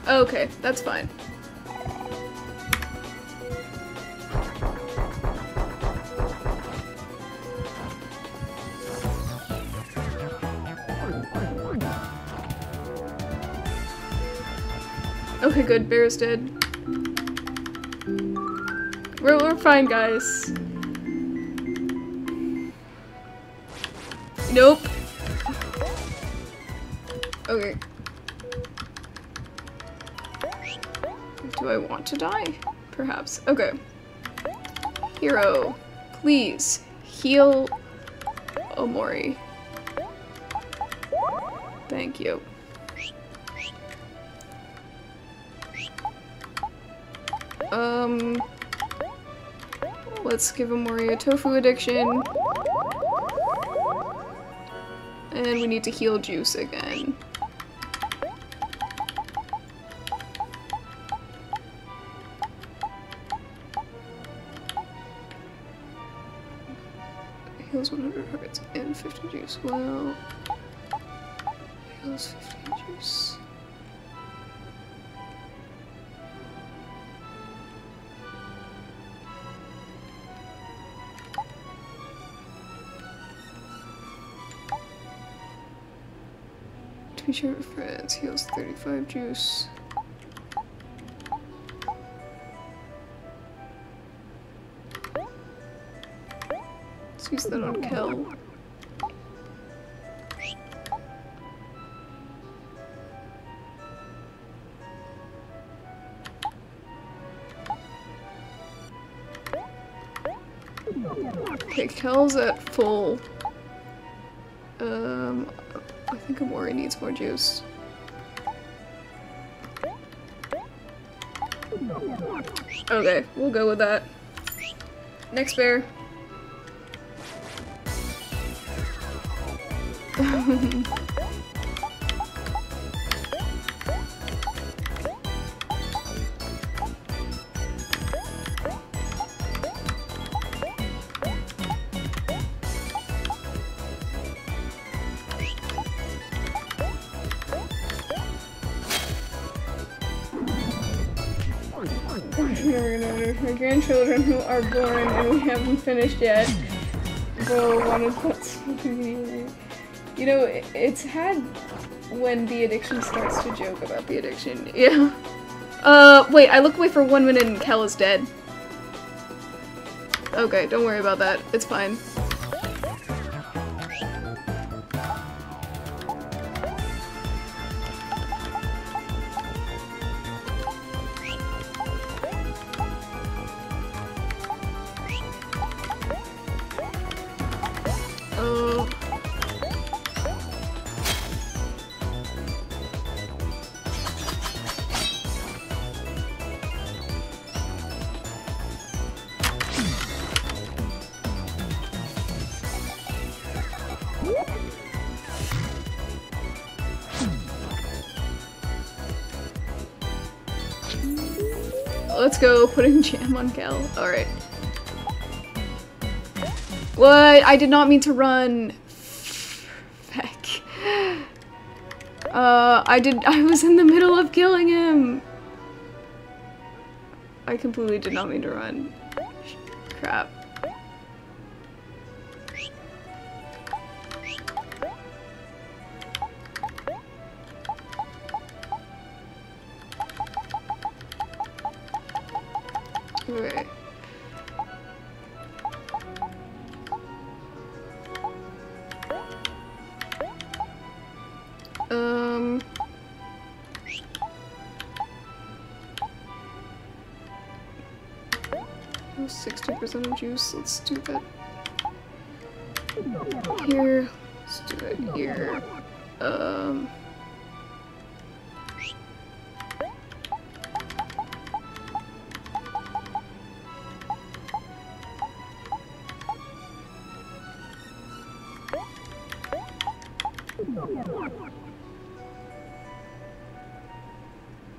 Okay, that's fine. Okay, good. Bear's dead. We're, we're fine, guys. Nope. Okay. Do I want to die? Perhaps. Okay. Hero, please heal Omori. Thank you. Um, let's give Omori a tofu addiction. And we need to heal Juice again. one hundred targets and fifty juice. Well, heals fifty juice. To be sure, friends, heals thirty-five juice. Use that on Kel. Okay, Kel's at full. Um, I think Omori needs more juice. Okay, we'll go with that. Next bear. My grandchildren who are born and we haven't finished yet go want to put something in. You know, it's had when the addiction starts to joke about the addiction. Yeah. Uh, wait, I look away for one minute and Kel is dead. Okay, don't worry about that. It's fine. Let's go, putting jam on Kel. Alright. What? I did not mean to run. Feck. Uh, I did- I was in the middle of killing him! I completely did not mean to run. Crap. Okay. Um... sixty percent of juice, let's do that. Here, let's do that here. Um...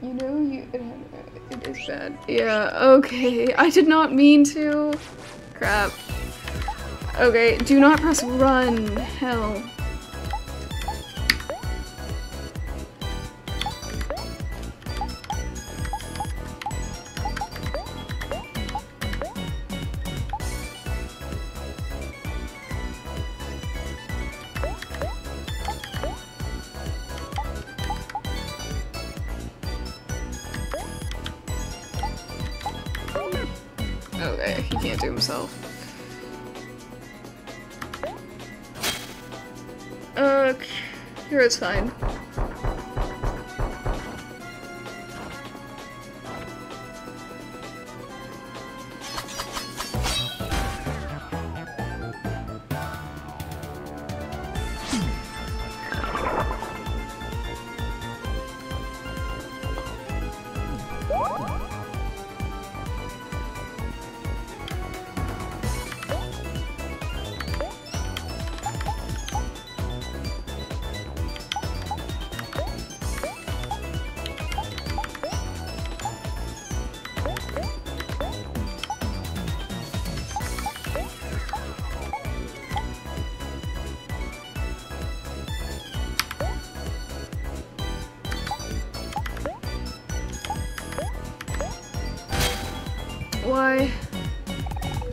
You know, you it is bad. Yeah, okay. I did not mean to. Crap. Okay, do not press run. Hell. It's fine.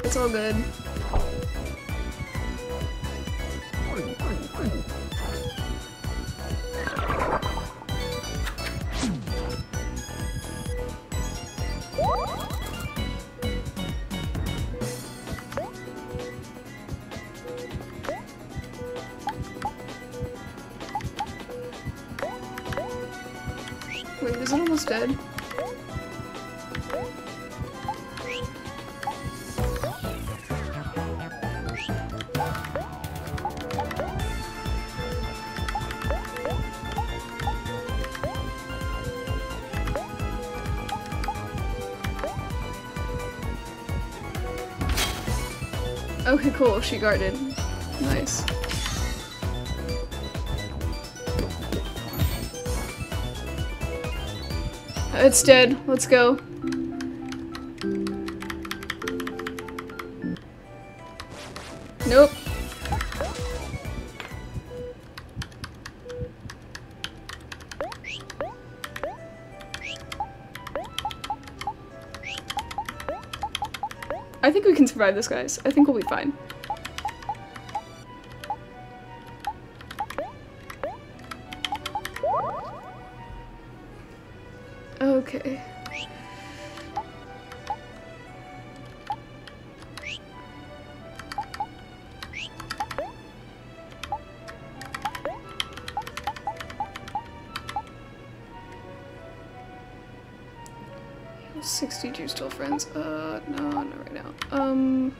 It's all good. Wait, is it almost dead? Okay, cool, she guarded. Nice. It's dead. Let's go. Nope. I think we can survive this, guys. I think we'll be fine. Okay. sixty, do you still friends? Uh, no, not right now. Um...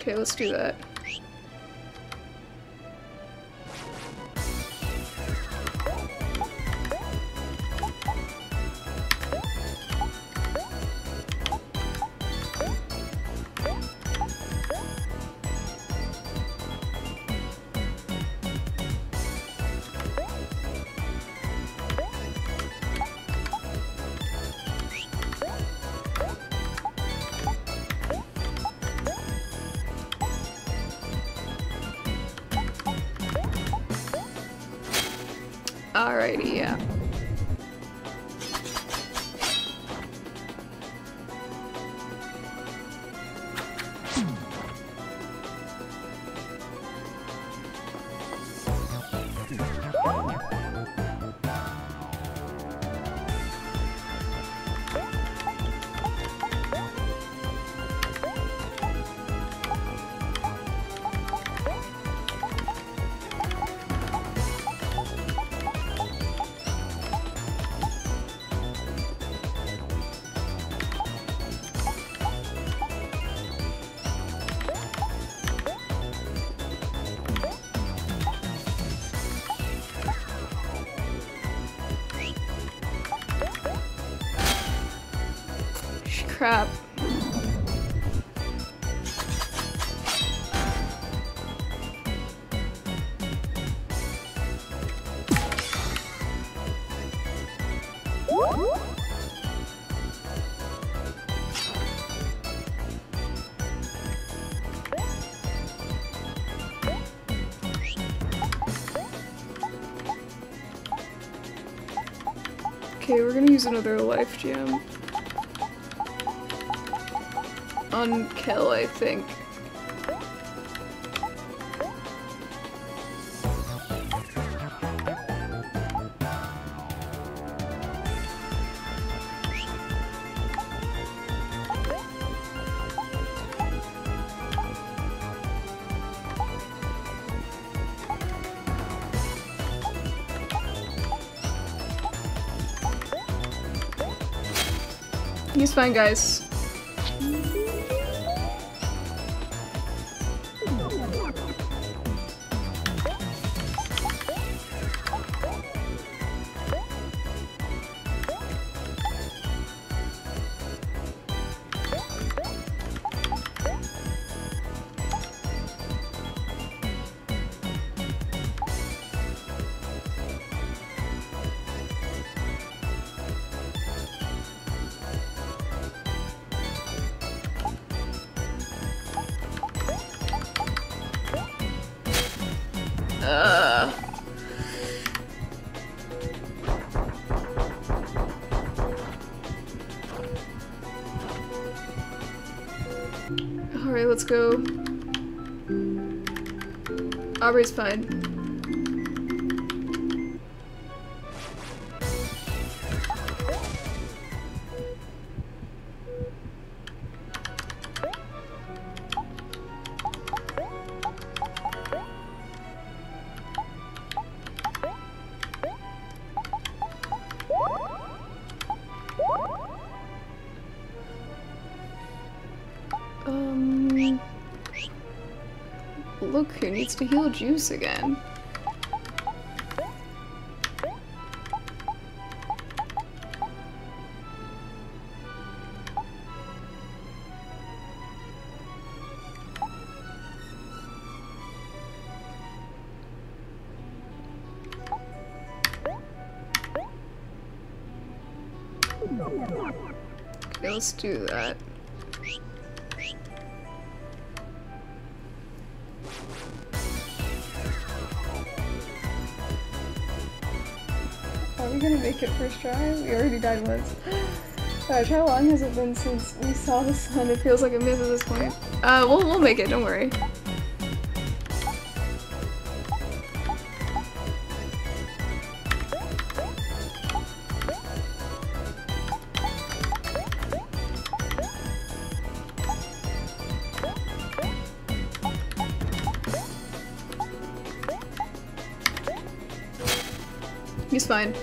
Okay, let's do that. Alrighty, yeah. Crap. Okay, we're gonna use another life gem. On Kel, I think. He's fine, guys. Go. Aubrey's fine. Needs to heal juice again. Okay, let's do that. It first try? We already died once. Gosh, how long has it been since we saw the sun? It feels like a myth at this point. Uh, we'll, we'll make it, don't worry. He's fine.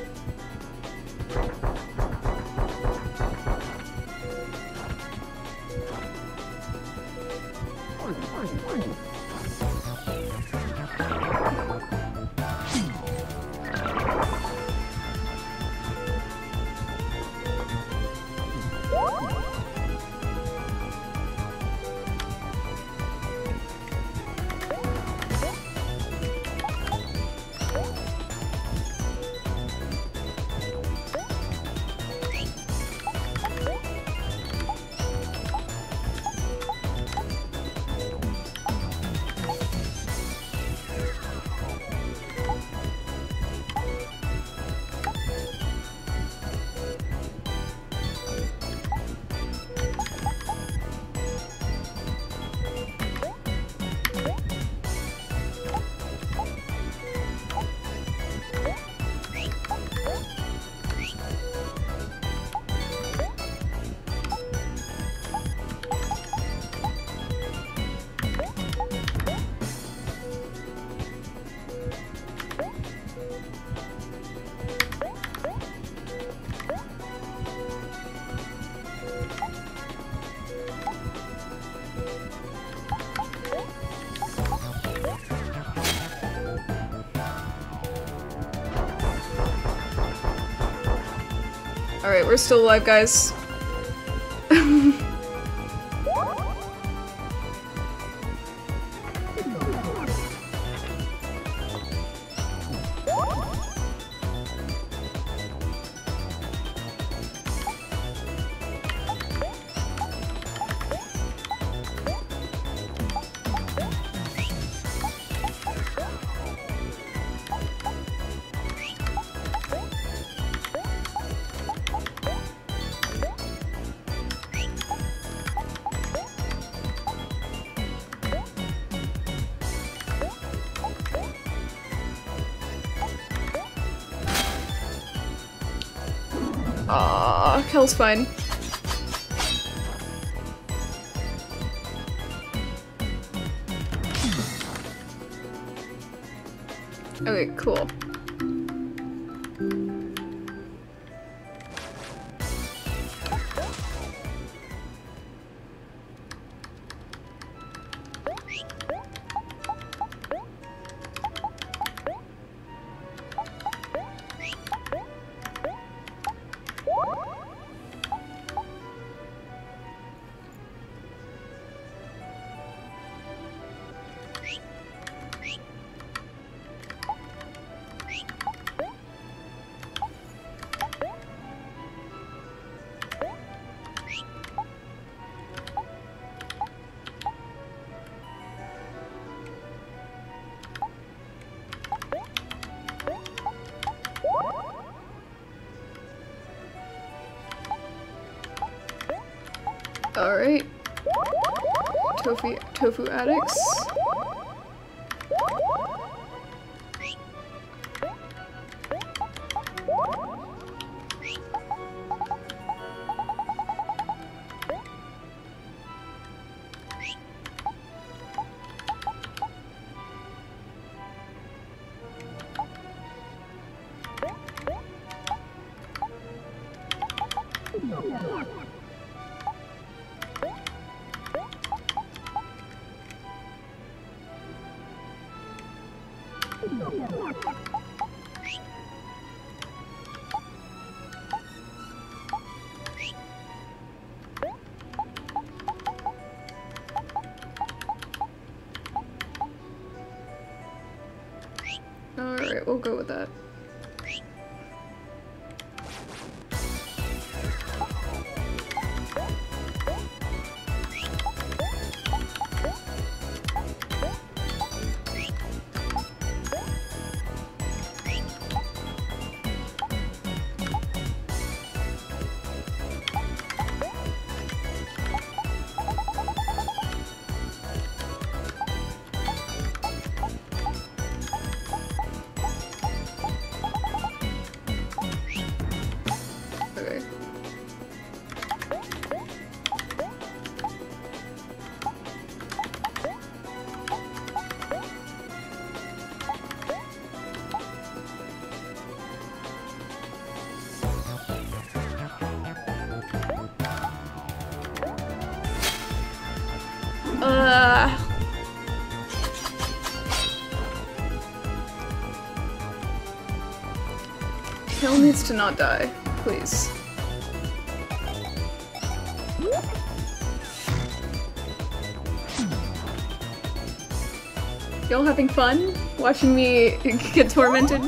Alright, we're still alive, guys. Kel's fine. Okay, cool. Alright. Tofu tofu addicts. We'll go with that. Kel needs to not die, please. Y'all having fun watching me get tormented?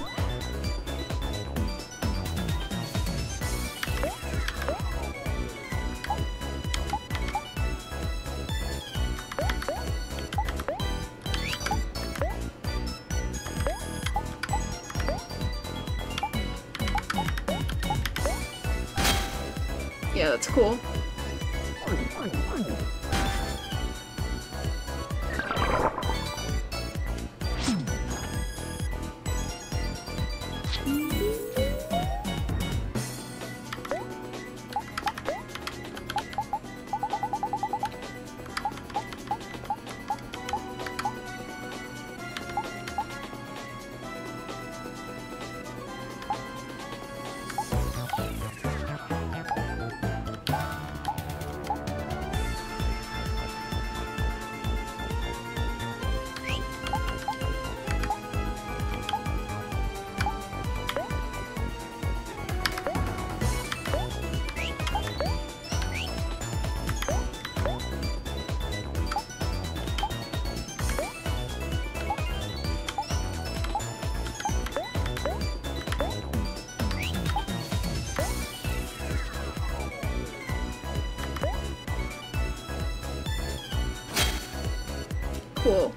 cool.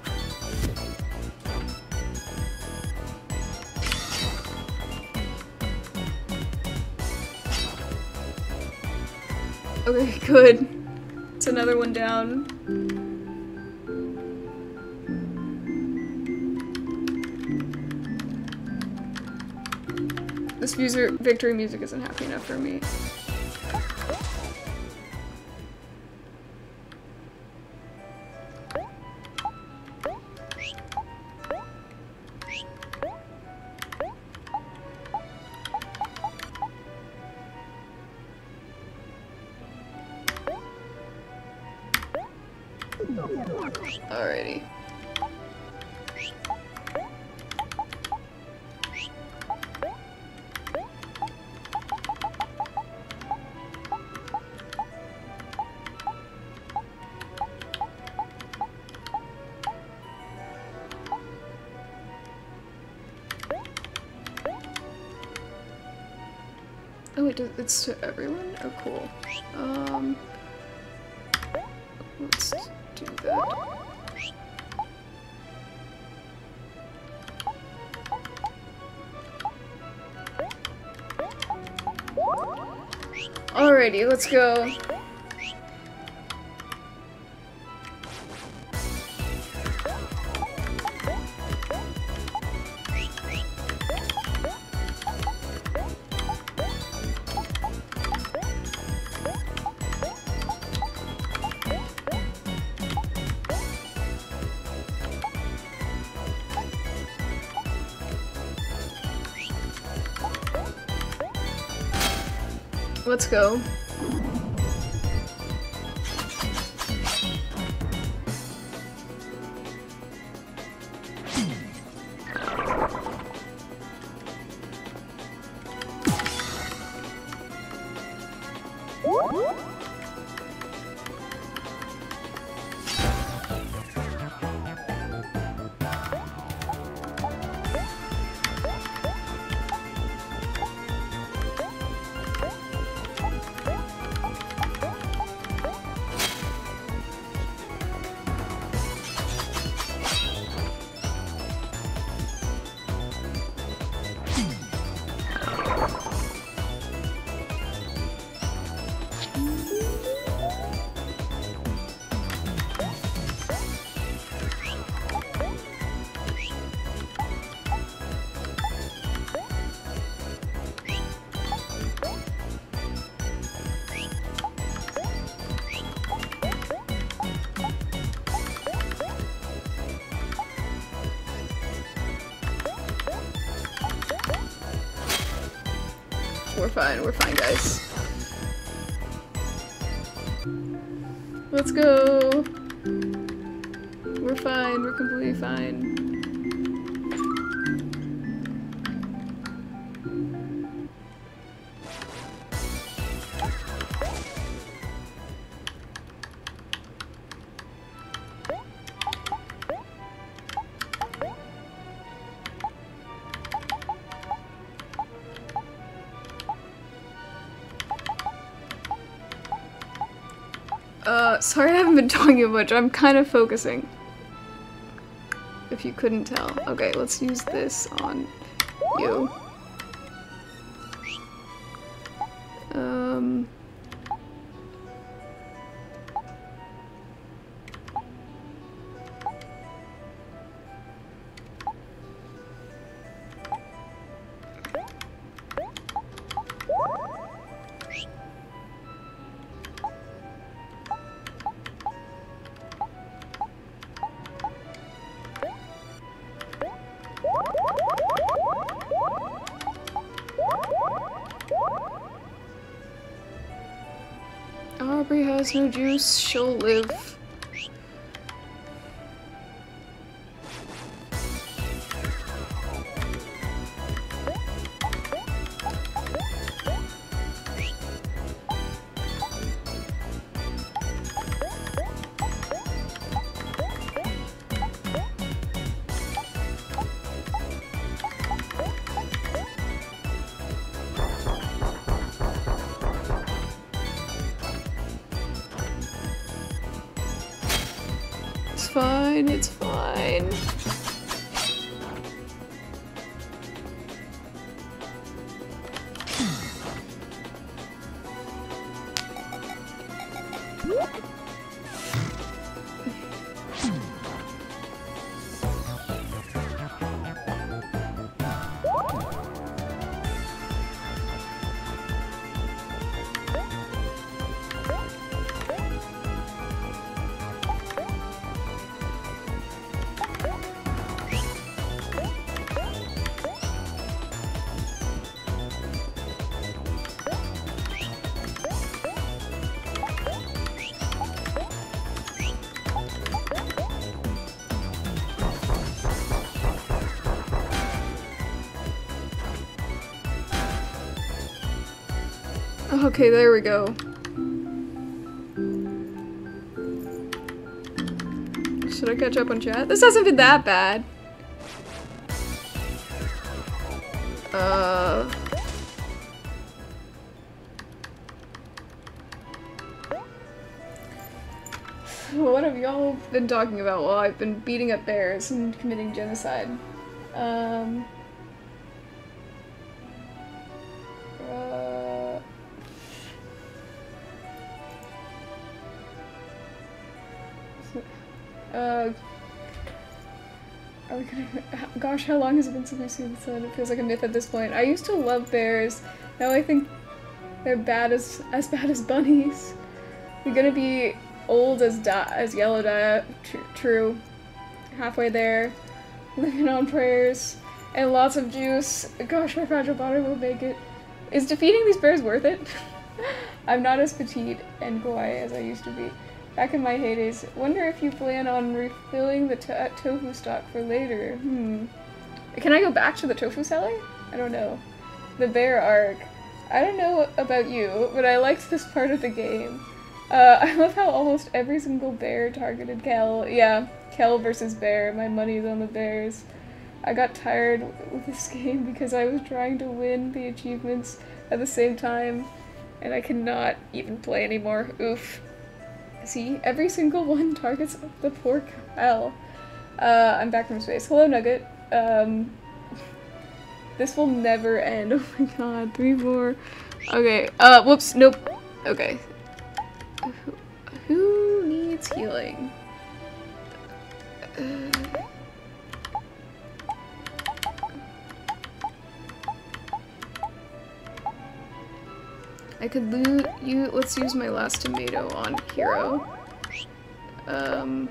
Okay, good. It's another one down. This user victory music isn't happy enough for me. Alrighty. Oh, it does, it's to everyone? Oh, cool. Um, let's do that. Alrighty, let's go. Let's go. We're fine, we're fine, guys. Let's go. We're fine, we're completely fine. Sorry I haven't been talking much, I'm kind of focusing. If you couldn't tell. Okay, let's use this on you. Um... Aubrey has no juice, she'll live. fine, it's fine. Okay, there we go. Should I catch up on chat? This hasn't been that bad. Uh... What have y'all been talking about while I've been beating up bears and committing genocide? Um... Gosh, how long has it been since I've seen the sun? It feels like a myth at this point. I used to love bears. Now I think they're bad as as bad as bunnies. We're gonna be old as di as yellow diet. Tr true. Halfway there. Living on prayers and lots of juice. Gosh, my fragile body will make it. Is defeating these bears worth it? I'm not as petite and kawaii as I used to be. Back in my heydays, wonder if you plan on refilling the to tofu stock for later. Hmm. Can I go back to the tofu seller? I don't know. The bear arc. I don't know about you, but I liked this part of the game. Uh, I love how almost every single bear targeted Kel. Yeah, Kel versus bear. My money's on the bears. I got tired with this game because I was trying to win the achievements at the same time, and I cannot even play anymore. Oof. See, every single one targets the poor Kel. Uh, I'm back from space. Hello, Nugget. Um, this will never end. Oh my god, three more. Okay, uh, whoops, nope. Okay. Who, who needs healing? Uh, I could loot you. Let's use my last tomato on Hero. Um,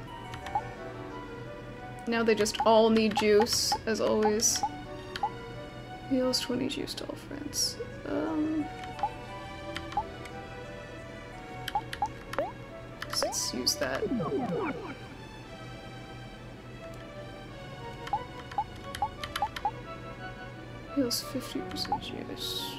now they just all need juice, as always. Heals twenty juice to all friends. Um, let's use that. Heals fifty percent juice.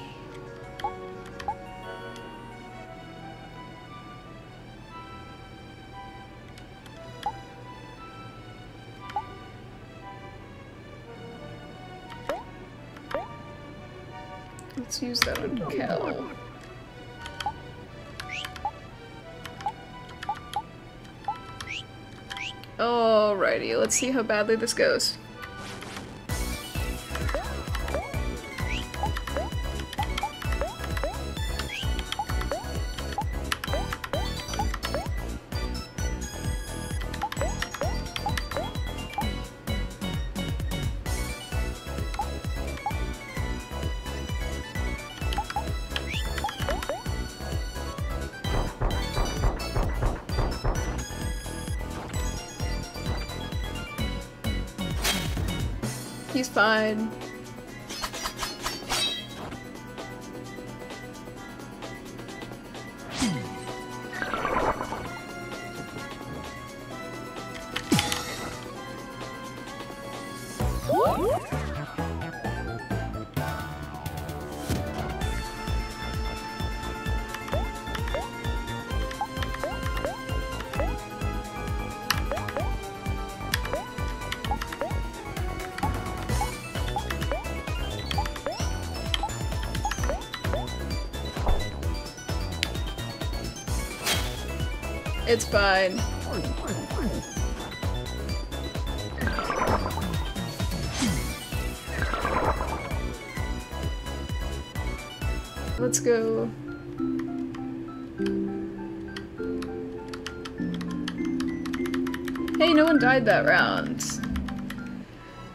Let's use that on Kel. Alrighty, let's see how badly this goes. Fine. It's fine. Let's go. Hey, no one died that round.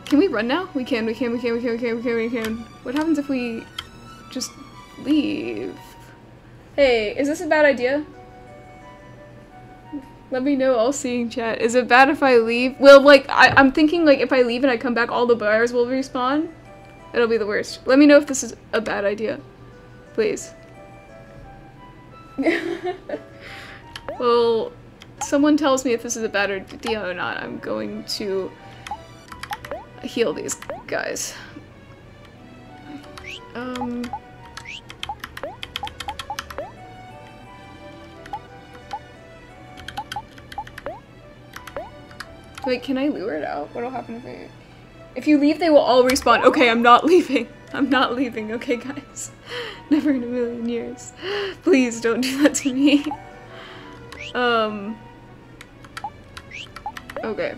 Can we run now? We can, we can, we can, we can, we can, we can, we can. What happens if we just leave? Hey, is this a bad idea? Let me know, all seeing chat. Is it bad if I leave? Well, like, I, I'm thinking, like, if I leave and I come back, all the bars will respawn. It'll be the worst. Let me know if this is a bad idea. Please. Well, someone tells me if this is a bad idea or not. I'm going to heal these guys. Um... Wait, can I lure it out? What'll happen if I... If you leave, they will all respawn. Okay, I'm not leaving. I'm not leaving, okay, guys? Never in a million years. Please don't do that to me. Um... Okay.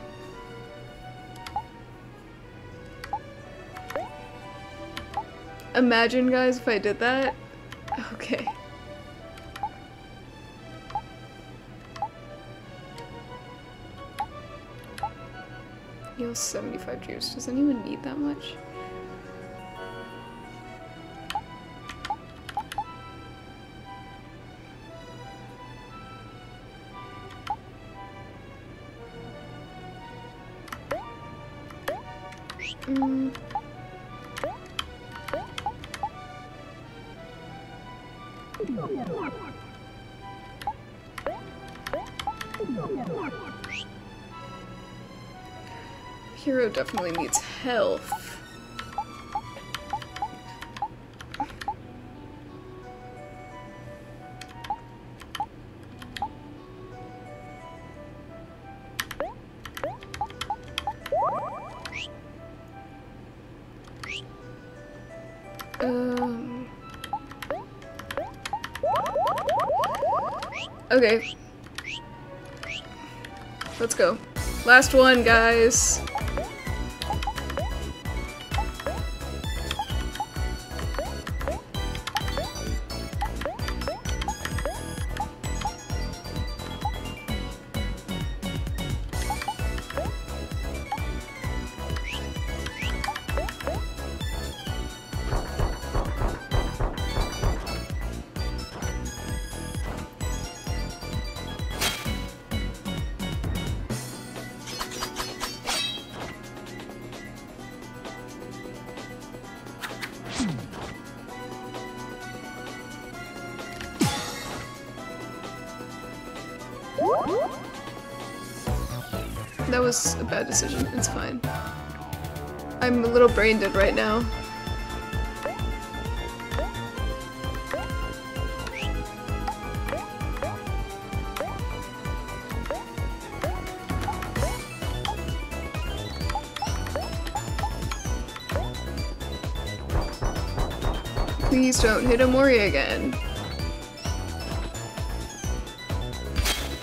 Imagine, guys, if I did that. Okay. Heals seventy-five juice. Does anyone need that much? Mm. Hero definitely needs health. Um. Okay. Let's go. Last one, guys. A bad decision. It's fine. I'm a little brain dead right now. Please don't hit Omori again.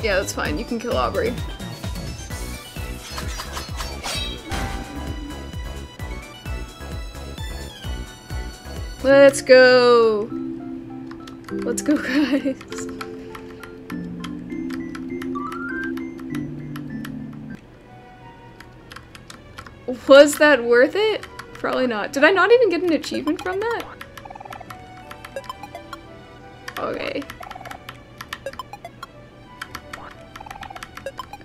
Yeah, that's fine. You can kill Aubrey. Let's go! Let's go, guys! Was that worth it? Probably not. Did I not even get an achievement from that? Okay.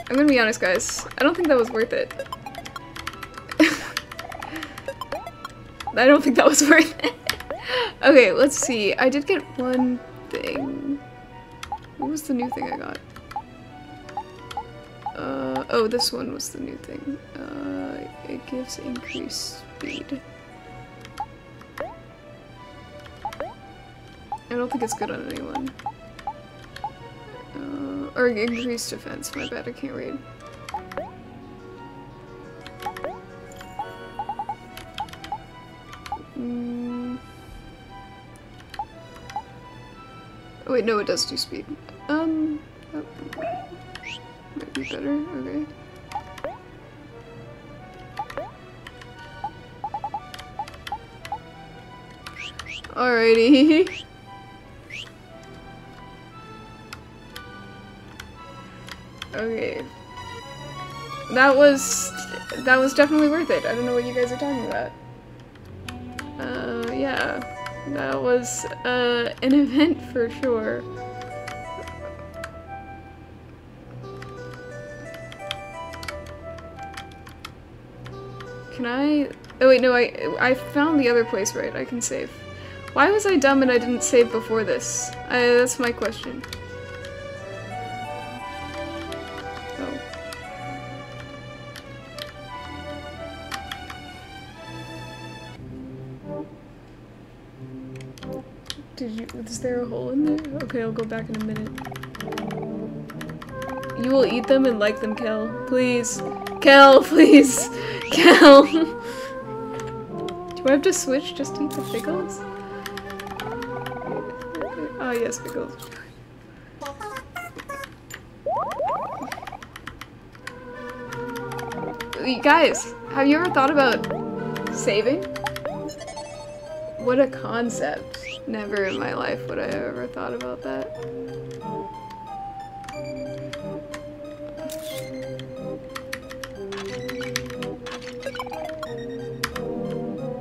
I'm gonna be honest, guys. I don't think that was worth it. I don't think that was worth it. Okay, let's see. I did get one thing. What was the new thing I got? Uh, oh, this one was the new thing. Uh, it gives increased speed. I don't think it's good on anyone. Uh, or increased defense. My bad, I can't read. Wait, no, it does do speed. Um, oh, might be better, okay. Alrighty. Okay. That was... that was definitely worth it. I don't know what you guys are talking about. Uh, yeah. That was, uh, an event for sure. Can I... oh wait, no, I, I found the other place, right? I can save. Why was I dumb and I didn't save before this? I, that's my question. Oh. Did you, is there a hole in there? Okay, I'll go back in a minute. You will eat them and like them, Kel. Please. Kel, please. Kel. Do I have to switch just to eat the pickles? Oh, yes, pickles. You guys, have you ever thought about saving? What a concept. Never in my life would I have ever thought about that.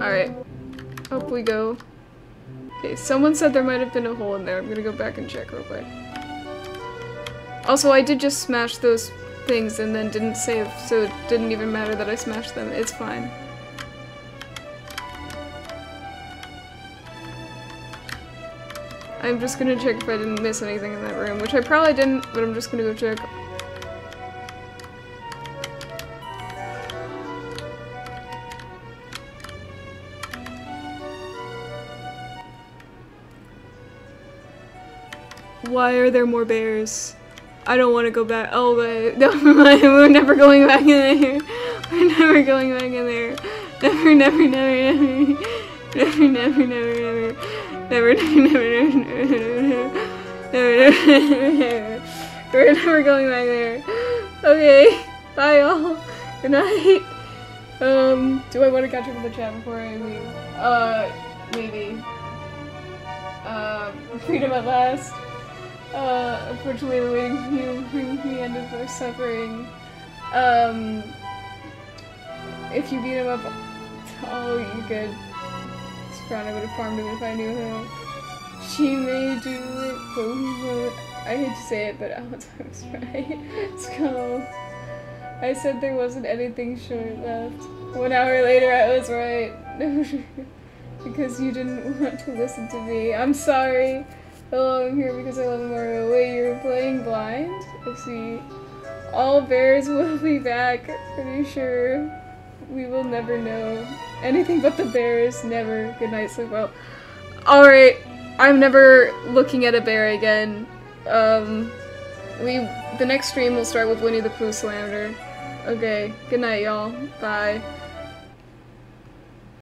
Alright. Up we go. Okay, someone said there might have been a hole in there. I'm gonna go back and check real quick. Also, I did just smash those things and then didn't save, so it didn't even matter that I smashed them. It's fine. I'm just gonna check if I didn't miss anything in that room, which I probably didn't, but I'm just gonna go check. Why are there more bears? I don't want to go back. Oh, but no, we're never going back in there. We're never going back in there. Never, never, never, never. Never, never, never, never. Never, never, never, never, never, never, never, never. We're never going back there. Okay, bye all. Good night. Um, do I want to catch up with the chat before I leave? Uh, maybe. Uh, freedom at last. Uh, unfortunately, we're waiting for you to bring the end of our suffering. Um, if you beat him up, oh, you could. I would have farmed him if I knew him. She may do it, but we won't. I hate to say it, but I was right. Let's go. I said there wasn't anything short left. One hour later, I was right. Because you didn't want to listen to me. I'm sorry. Hello, I'm here because I love Mario. Wait, you're playing blind? Let's see. All bears will be back. Pretty sure. We will never know. Anything but the bears, never. Good night, sleep well. Alright, I'm never looking at a bear again. Um, we, the next stream will start with Winnie the Pooh slander. Okay, good night, y'all. Bye.